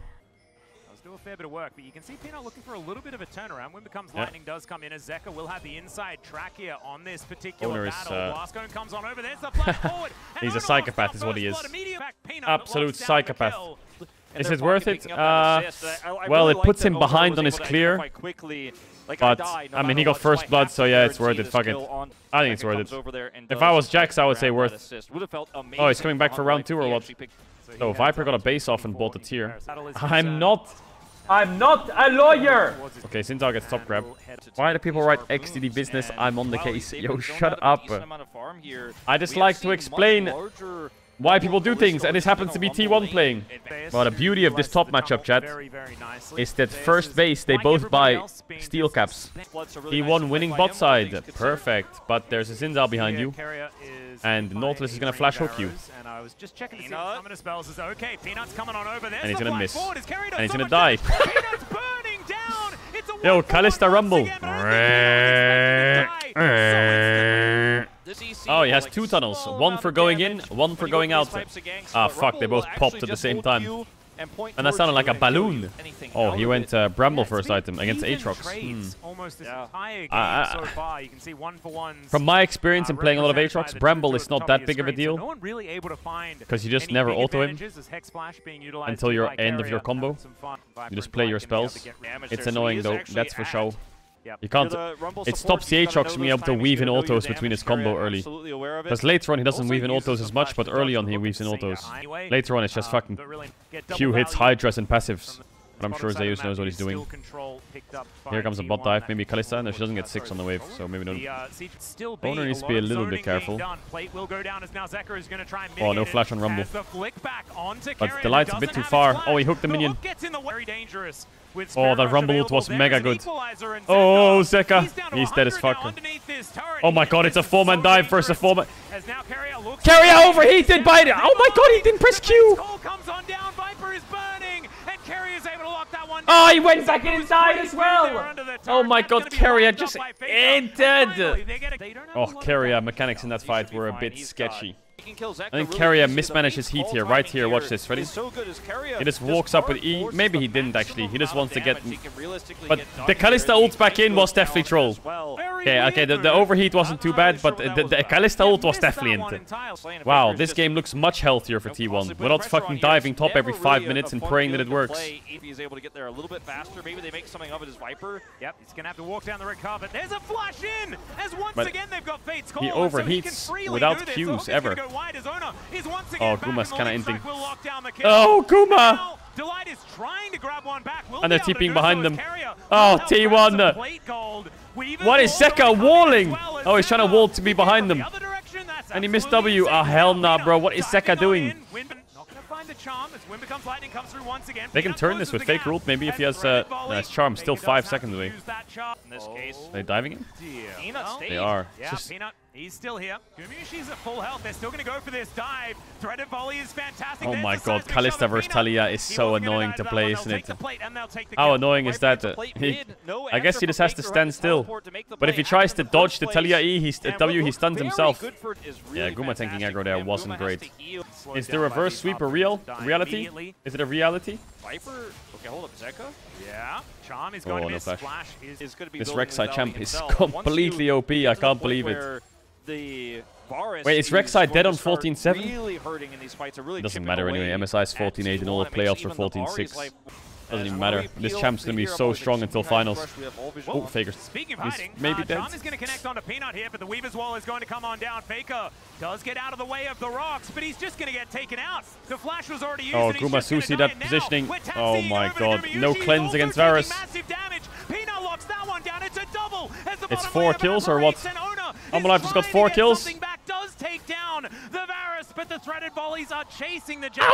Fair bit of work, but you can see Peanut looking for a little bit of a turnaround. When becomes lightning does come in, as Zeka will have the inside track here on this particular battle. Comes on over. There's the play forward. He's a psychopath, is what he is. Absolute psychopath. Is it worth it? Well, it puts him behind on his clear. But, I mean, he got first blood, so yeah, it's worth it. Fuck it. I think it's worth it. If I was Jax, I would say worth it. Oh, he's coming back for round 2 or what? No, Viper got a base off and bought the tier. I'm not a lawyer! Okay, Xin Zhao gets top grab. Why do people write XDD business? I'm on the case. Yo, shut up. I just like to explain why people do things, and this happens to be T1 playing. But the beauty of this top matchup, chat, is that first base, they both buy steel caps. T1 winning bot side. Perfect. But there's a Xin Zhao behind you, and Nautilus is going to flash hook you. And he's going to miss. And he's going to die. Yo, Kalista Rumble. Oh, he has two tunnels. One for going in, one for going out. Ah, fuck, they both popped at the same time. And that sounded like a balloon. Oh, he went Bramble first item against Aatrox. From my experience in playing a lot of Aatrox, Bramble is not that big of a deal. Because you just never auto him until your end of your combo. You just play your spells. It's annoying though, that's for sure. You can't. It stops the Aatrox from being able to weave in autos between his combo early. Because later on he doesn't weave in autos as much, but early on he weaves in autos. Later on it's just fucking Q hits, Hydras, and passives. But I'm sure Zeus knows what he's doing. Here comes a bot dive, maybe Kalista. No, she doesn't get 6 on the wave, so maybe don't. Oner needs to be a little bit careful. Oh, no flash on Rumble. But the light's a bit too far. Oh, he hooked the minion. Oh, that Rumble ult was mega good. Oh, Zeka. He's dead as fuck. Oh my god, it's a 4-man dive versus a 4-man. Keria overheated by it. Oh my god, he didn't press Q. Oh, he went back inside as well. Oh my god, Keria just entered. Oh, Keria mechanics in that fight were a bit sketchy. I think Keria mismanages heat here, right here, watch this, ready? He just walks up with E, maybe he didn't actually, he just wants to get... But the Kalista ult back in was definitely troll. Okay, the overheat wasn't too bad, but the Kalista ult was definitely in it. Wow, this game looks much healthier for T1. We're not fucking diving top every 5 minutes and praying that it works. If he's able to get there a little bit faster, maybe they make something of it as Viper. Yep, he's gonna have to walk down the red carpet. There's a flash in! As once again they've got Fate's call. He overheats without Qs ever. Oh, Guma's kinda ending. Oh, Guma! Delight is trying to grab one back. And they're TPing behind them. Oh, T1. What is Zeka walling? Oh, he's trying to wall to be behind them. And he missed W. Ah, hell nah, bro. What is Zeka doing? They can turn this with Faker ult. Maybe if he has nice charm. Still 5 seconds away. Are they diving in? They are. Just... He's still here. Gumayushi's at full health. They're still going to go for this dive. Threaded volley is fantastic. Oh my god, Kalista versus Talia is so annoying to play, isn't it? How annoying is that? I guess he just has to stand still. But if he tries to dodge the Talia E, he stuns himself. Yeah, Guma tanking aggro there wasn't great. Is the reverse sweeper real? Reality? Is it a reality? Viper? Okay, hold up, Zeka. Yeah. Charm is going to miss. Flash is going to be this Rek'Sai champ is completely OP. I can't believe it. The Varus wait, is Rek'Sai dead on 14-7? Really hurting in these fights, really doesn't matter anyway. MSI's 14-8 and all the playoffs are 14-6. Doesn't even matter. This champ's going to be so strong until finals. Oh, Faker. Speaking of hiding, maybe dead. John is going to connect onto Peanut here, but the Weaver's wall is going to come on down. Faker does get out of the way of the rocks, but he's just going to get taken out. The flash was already used. Oh, Gumayusi, that positioning. Oh my god. No cleanse against Varus. Peanut locks that one down. It's a double. It's 4 kills or what? Hanwha Life just got 4 kills. Does take down the Varus, but the threaded volleys are chasing the Jax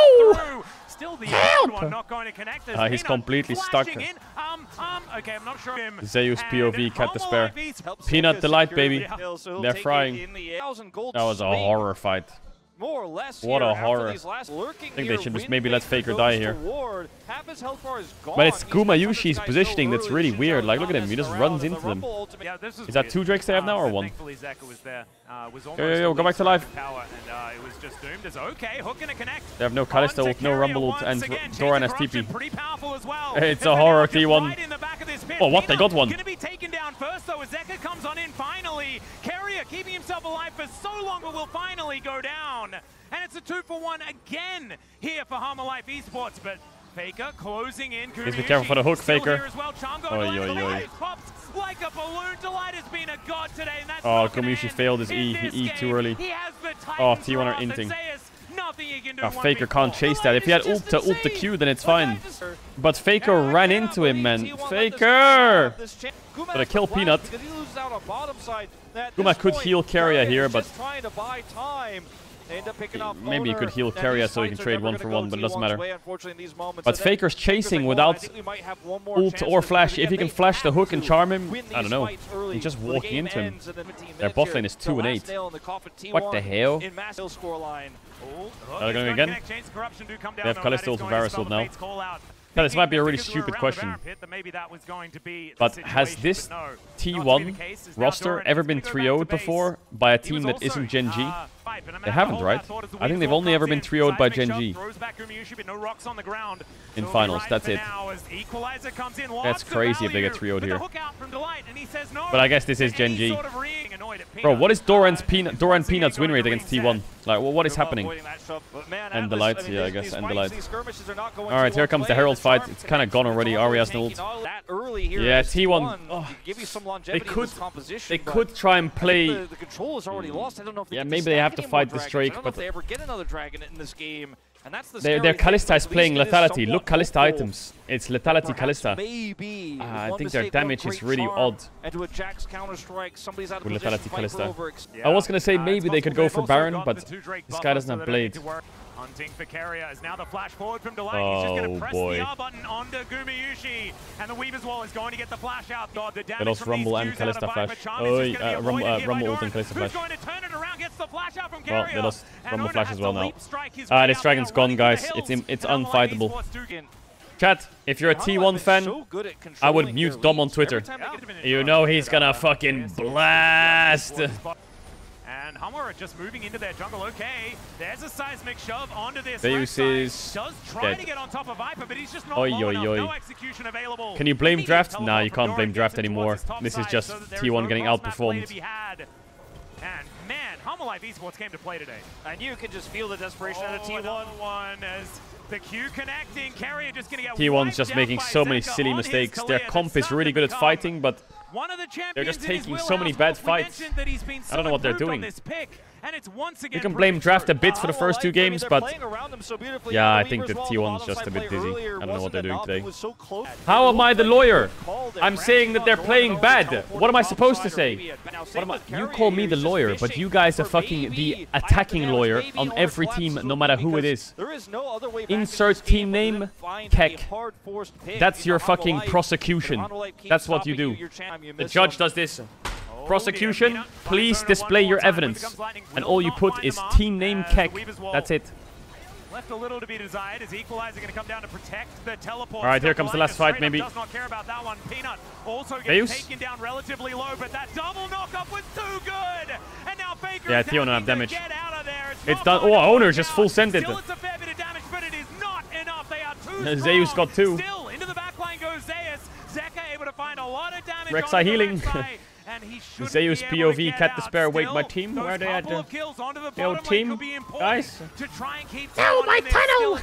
through. Still the one not going to connect. He's completely stuck. Okay, I'm not sure. Zeus POV cat despair. Peanut delight, baby. They're frying. That was a horror fight. More or less what a horror. I think they should just maybe let Faker die here. But it's Gumayushi's positioning that's really weird. Like, look at him. He just runs into them. Is that 2 Drakes they have now or 1? Yo, go back to life. They have no Kalista ult, no Rumble ult, and Doran has TP. It's a horror T1. Oh, what? They got one. Keria keeping himself alive for so long, but will finally go down. And it's a 2-for-1 again here for Hanwha Life Esports, but Faker closing in. Please be careful for the hook, Faker. Well. Like a balloon. Delight has been a god today, and that's Gumayusi failed his E. He E'd too early. Oh, T1 are inting. Faker can't chase that. If he had ult to ult the Q, then it's fine. But Faker ran into him, man. Faker! But a kill Peanut. Guma could heal Keria here, but... Maybe he could heal Keria so he can trade 1 for 1, but it doesn't matter. But Faker's chasing without ult or flash. If he can flash the hook and charm him, I don't know. He's just walking into him. Their bot lane is 2 and 8. What the hell? Are they going again? They have Kalista ult and Varus ult now. Now, this might be a really stupid question, but has this T1 roster ever been 3-0'd before by a team that isn't Gen G? They haven't, right? I think they've only ever been 3-0'd by Gen G. In finals, that's it. That's crazy if they get 3-0'd here. But I guess this is Gen G. Bro, what is Doran Peanut's win rate against T1? Like, what is happening? And the lights, yeah, I guess, and the lights. Alright, here comes the Herald fight. It's kind of gone already. Aria's ult. Yeah, T1. Oh. They could try and play. Yeah, maybe they have to fight this Drake, but their Kalista is playing lethality. Look, Kalista items. It's lethality Kalista. I think their damage is really odd. With lethality Kalista. I was going to say maybe they could go for Baron, but this guy doesn't have Blade. Hunting for Keria is now the flash forward from Delight. He's just going to press the R button onto Gumayusi, and the Weaver's Wall is going to get the flash out. God, the damage from Rumble and Kalista flash. Rumble ult and Kalista flash. Going to turn it around, gets the flash out from Keria. Well, they lost Rumble flash as well now. This dragon's gone, guys. It's unfightable. Chat, if you're a T1 fan, I would mute Dom on Twitter. You know he's gonna fucking blast. and Hanwha are just moving into their jungle. Okay, there's a seismic shove onto this. Zeus is does try to get on top of Viper, but he's just not no execution available. Can you blame Draft? Nah, you can't blame Draft anymore. This is just T1 getting outperformed. And man, Hanwha Life Esports came to play today. And you can just feel the desperation out of T1. The Q connecting. Keria just gonna get T1's just making so many silly mistakes. Their comp is really good at fighting, but they're just taking so many bad fights. I don't know what they're doing. You can blame Draft a bit for the first two games, but yeah, I think that T1's just a bit dizzy. I don't know what they're doing today. How am I the lawyer? I'm saying that they're playing bad. What am I supposed to say? You call me the lawyer, but you guys are fucking the attacking lawyer on every team, no matter who it is. Insert team name, Keck. That's your fucking prosecution. That's what you do. The judge does this. Prosecution, please display your evidence. And all you put is team name Keck. That's it. Left a little to be desired. Is Equalizer going to come down to protect the teleport? All right, here comes the last fight, maybe. Does not care about that one. Peanut also gets taken down relatively low, but that double knockup was too good. And now Faker. Yeah, T1 have damage. It's done. Oh, Oner just full sent it. It's a fair bit of damage, but it is not enough. They are too strong. Zeus got two. Still into the back line goes Zeus. Zeka able to find a lot of damage. Rek'Sai healing. Zeus POV, Cat Despair, wake my team. Where are they at? The team, guys. Oh, my tunnel!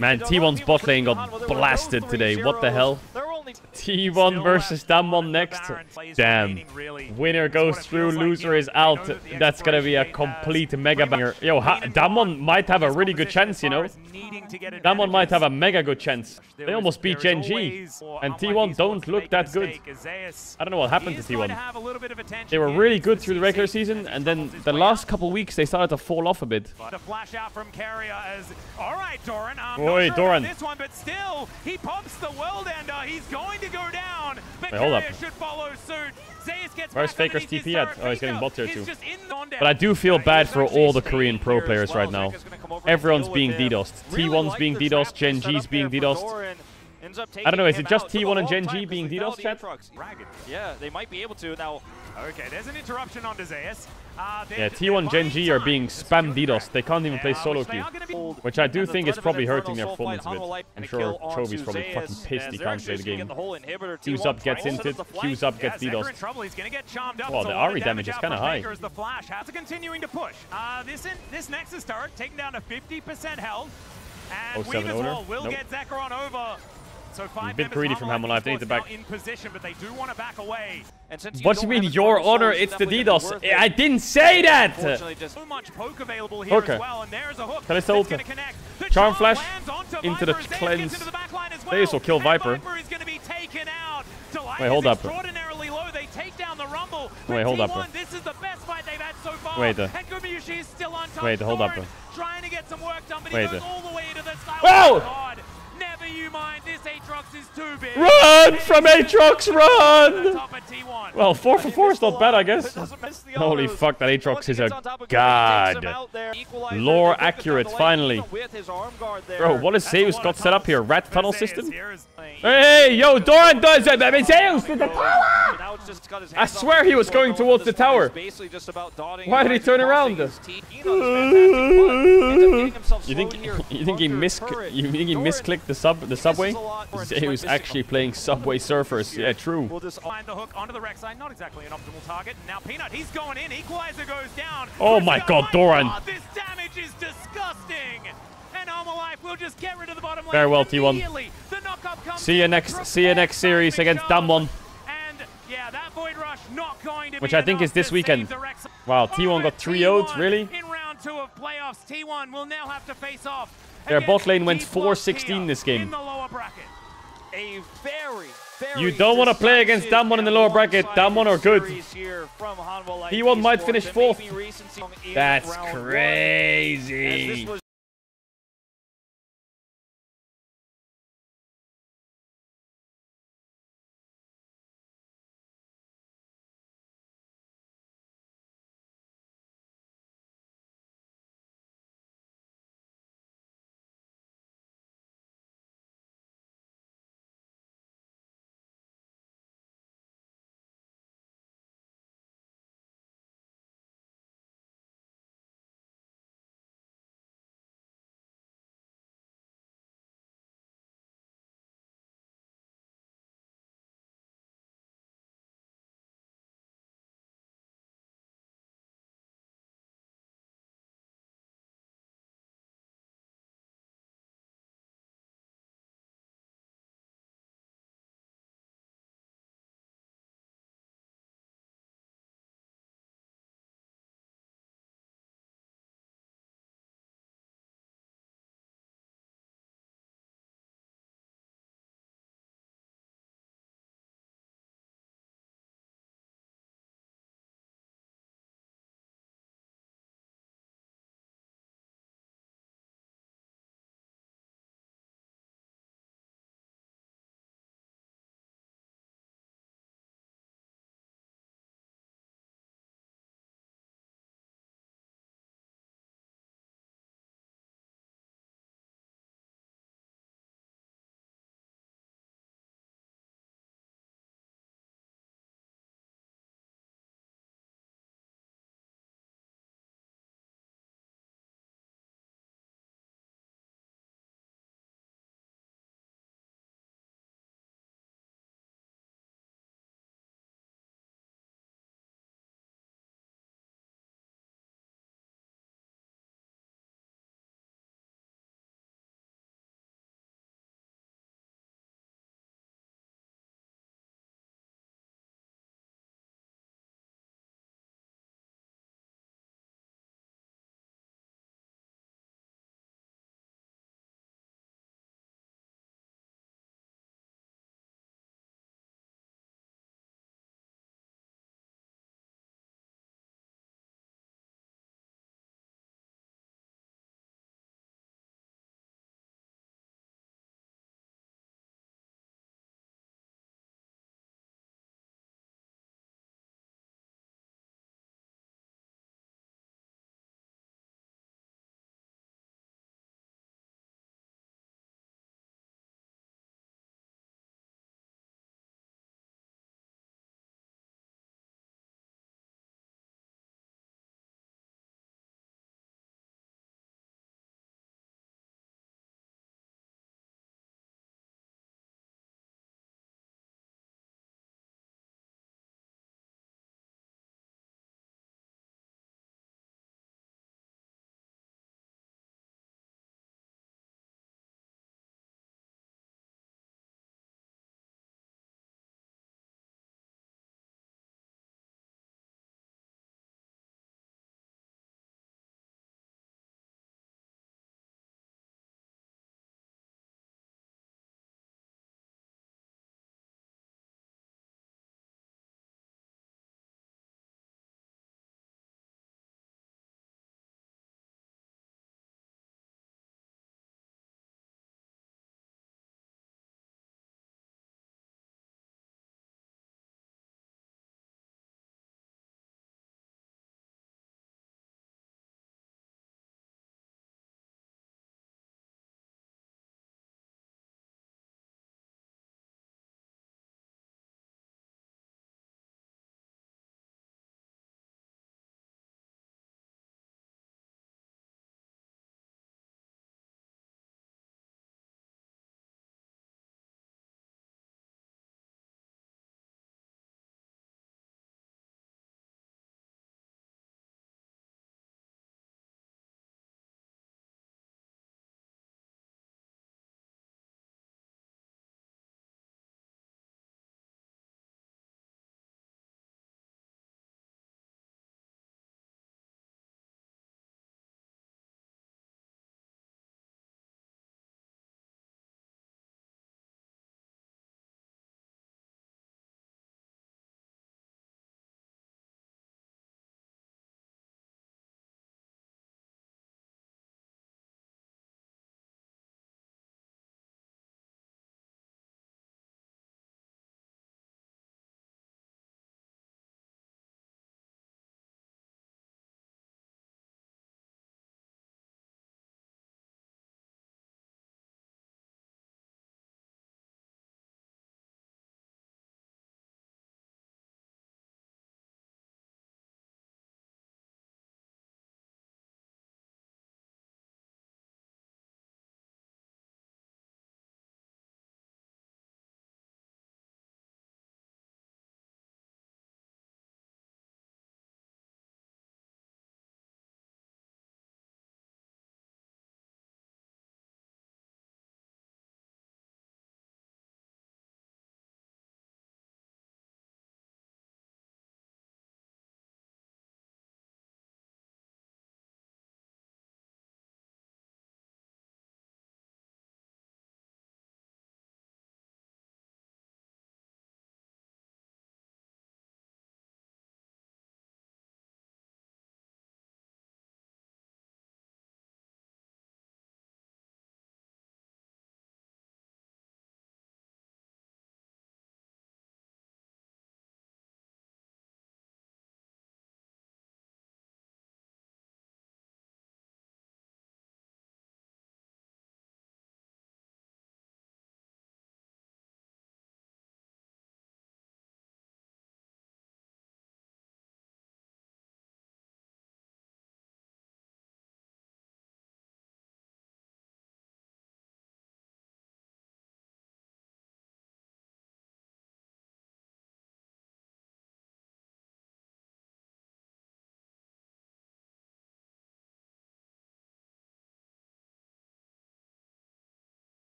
Man, T1's bot lane got blasted today. What the hell? T1 versus Damwon next. Damn. Winner goes through, loser is out. That's gonna be a complete mega banger. Yo, Damwon might have a really good chance, you know? Damwon might have a mega good chance. They almost beat Gen G. And T1 don't look that good. I don't know what happened to T1. They were really good through the regular season, and then the last couple weeks they started to fall off a bit. Oi, Doran. Going to go down, but Keria should follow suit. Zeus gets where's Faker's TP at? Oh, he's getting bot here too. But I do feel bad for all the Korean pro players right now. Everyone's being DDoSed. T1's being DDoSed, Gen G's being DDoSed. I don't know, is it just T1 and Gen G being DDoSed, chat? Yeah, they might be able to now. Okay, there's an interruption on Zeus. Yeah, T1 Gen G are being spam DDoSed. They can't even play solo queue, which I do think is probably hurting their performance a bit. I'm sure Chovy's probably fucking pissed he can't play the game. Q's up gets inted, Q's up gets DDoSed. Well, the Ahri damage is kind of high. This Nexus turret taking down to 50% health. And Weaver's Wall will get Zeka on over. So a bit greedy from Hanwha Life. They need to back. In position, but they do want to back away. And since what do you mean, your honor? It's the DDoS. I didn't say that. So much poke available here as well, and there's a hook. Kalista ult. Charm flash into the cleanse. Zeus will kill Viper. Wait, hold up. Wait, hold up. Wait, wait, hold up. Wait. Oh! Never you mind, this Aatrox is too big. Run from Aatrox, run! Well, 4 for 4 is not bad, I guess. Holy fuck, that Aatrox is a god. Lore accurate, finally. Bro, what is Zeus got set up here? Rat tunnel system? Hey, yo, Doran does it! Zeus did the tower! I swear he was going towards the tower. Why did he turn around? You think he misclicked the subway? He was actually playing Subway Surfers. Yeah, true. Oh my god, Doran. This damage is disgusting. And Hanwha Life will just get rid of the bottom lane. Farewell, T1. See you next series against Damwon. Yeah, that void rush not going to be, which I think is this weekend. Wow, T1 got 3-0'd, really? In round 2 of playoffs, T1 will now have to face off. Their bot lane went 4-16 this game. In the lower bracket. A very you don't want to play against Damwon in the lower bracket. Damwon are good. T1 might finish 4th. That's crazy.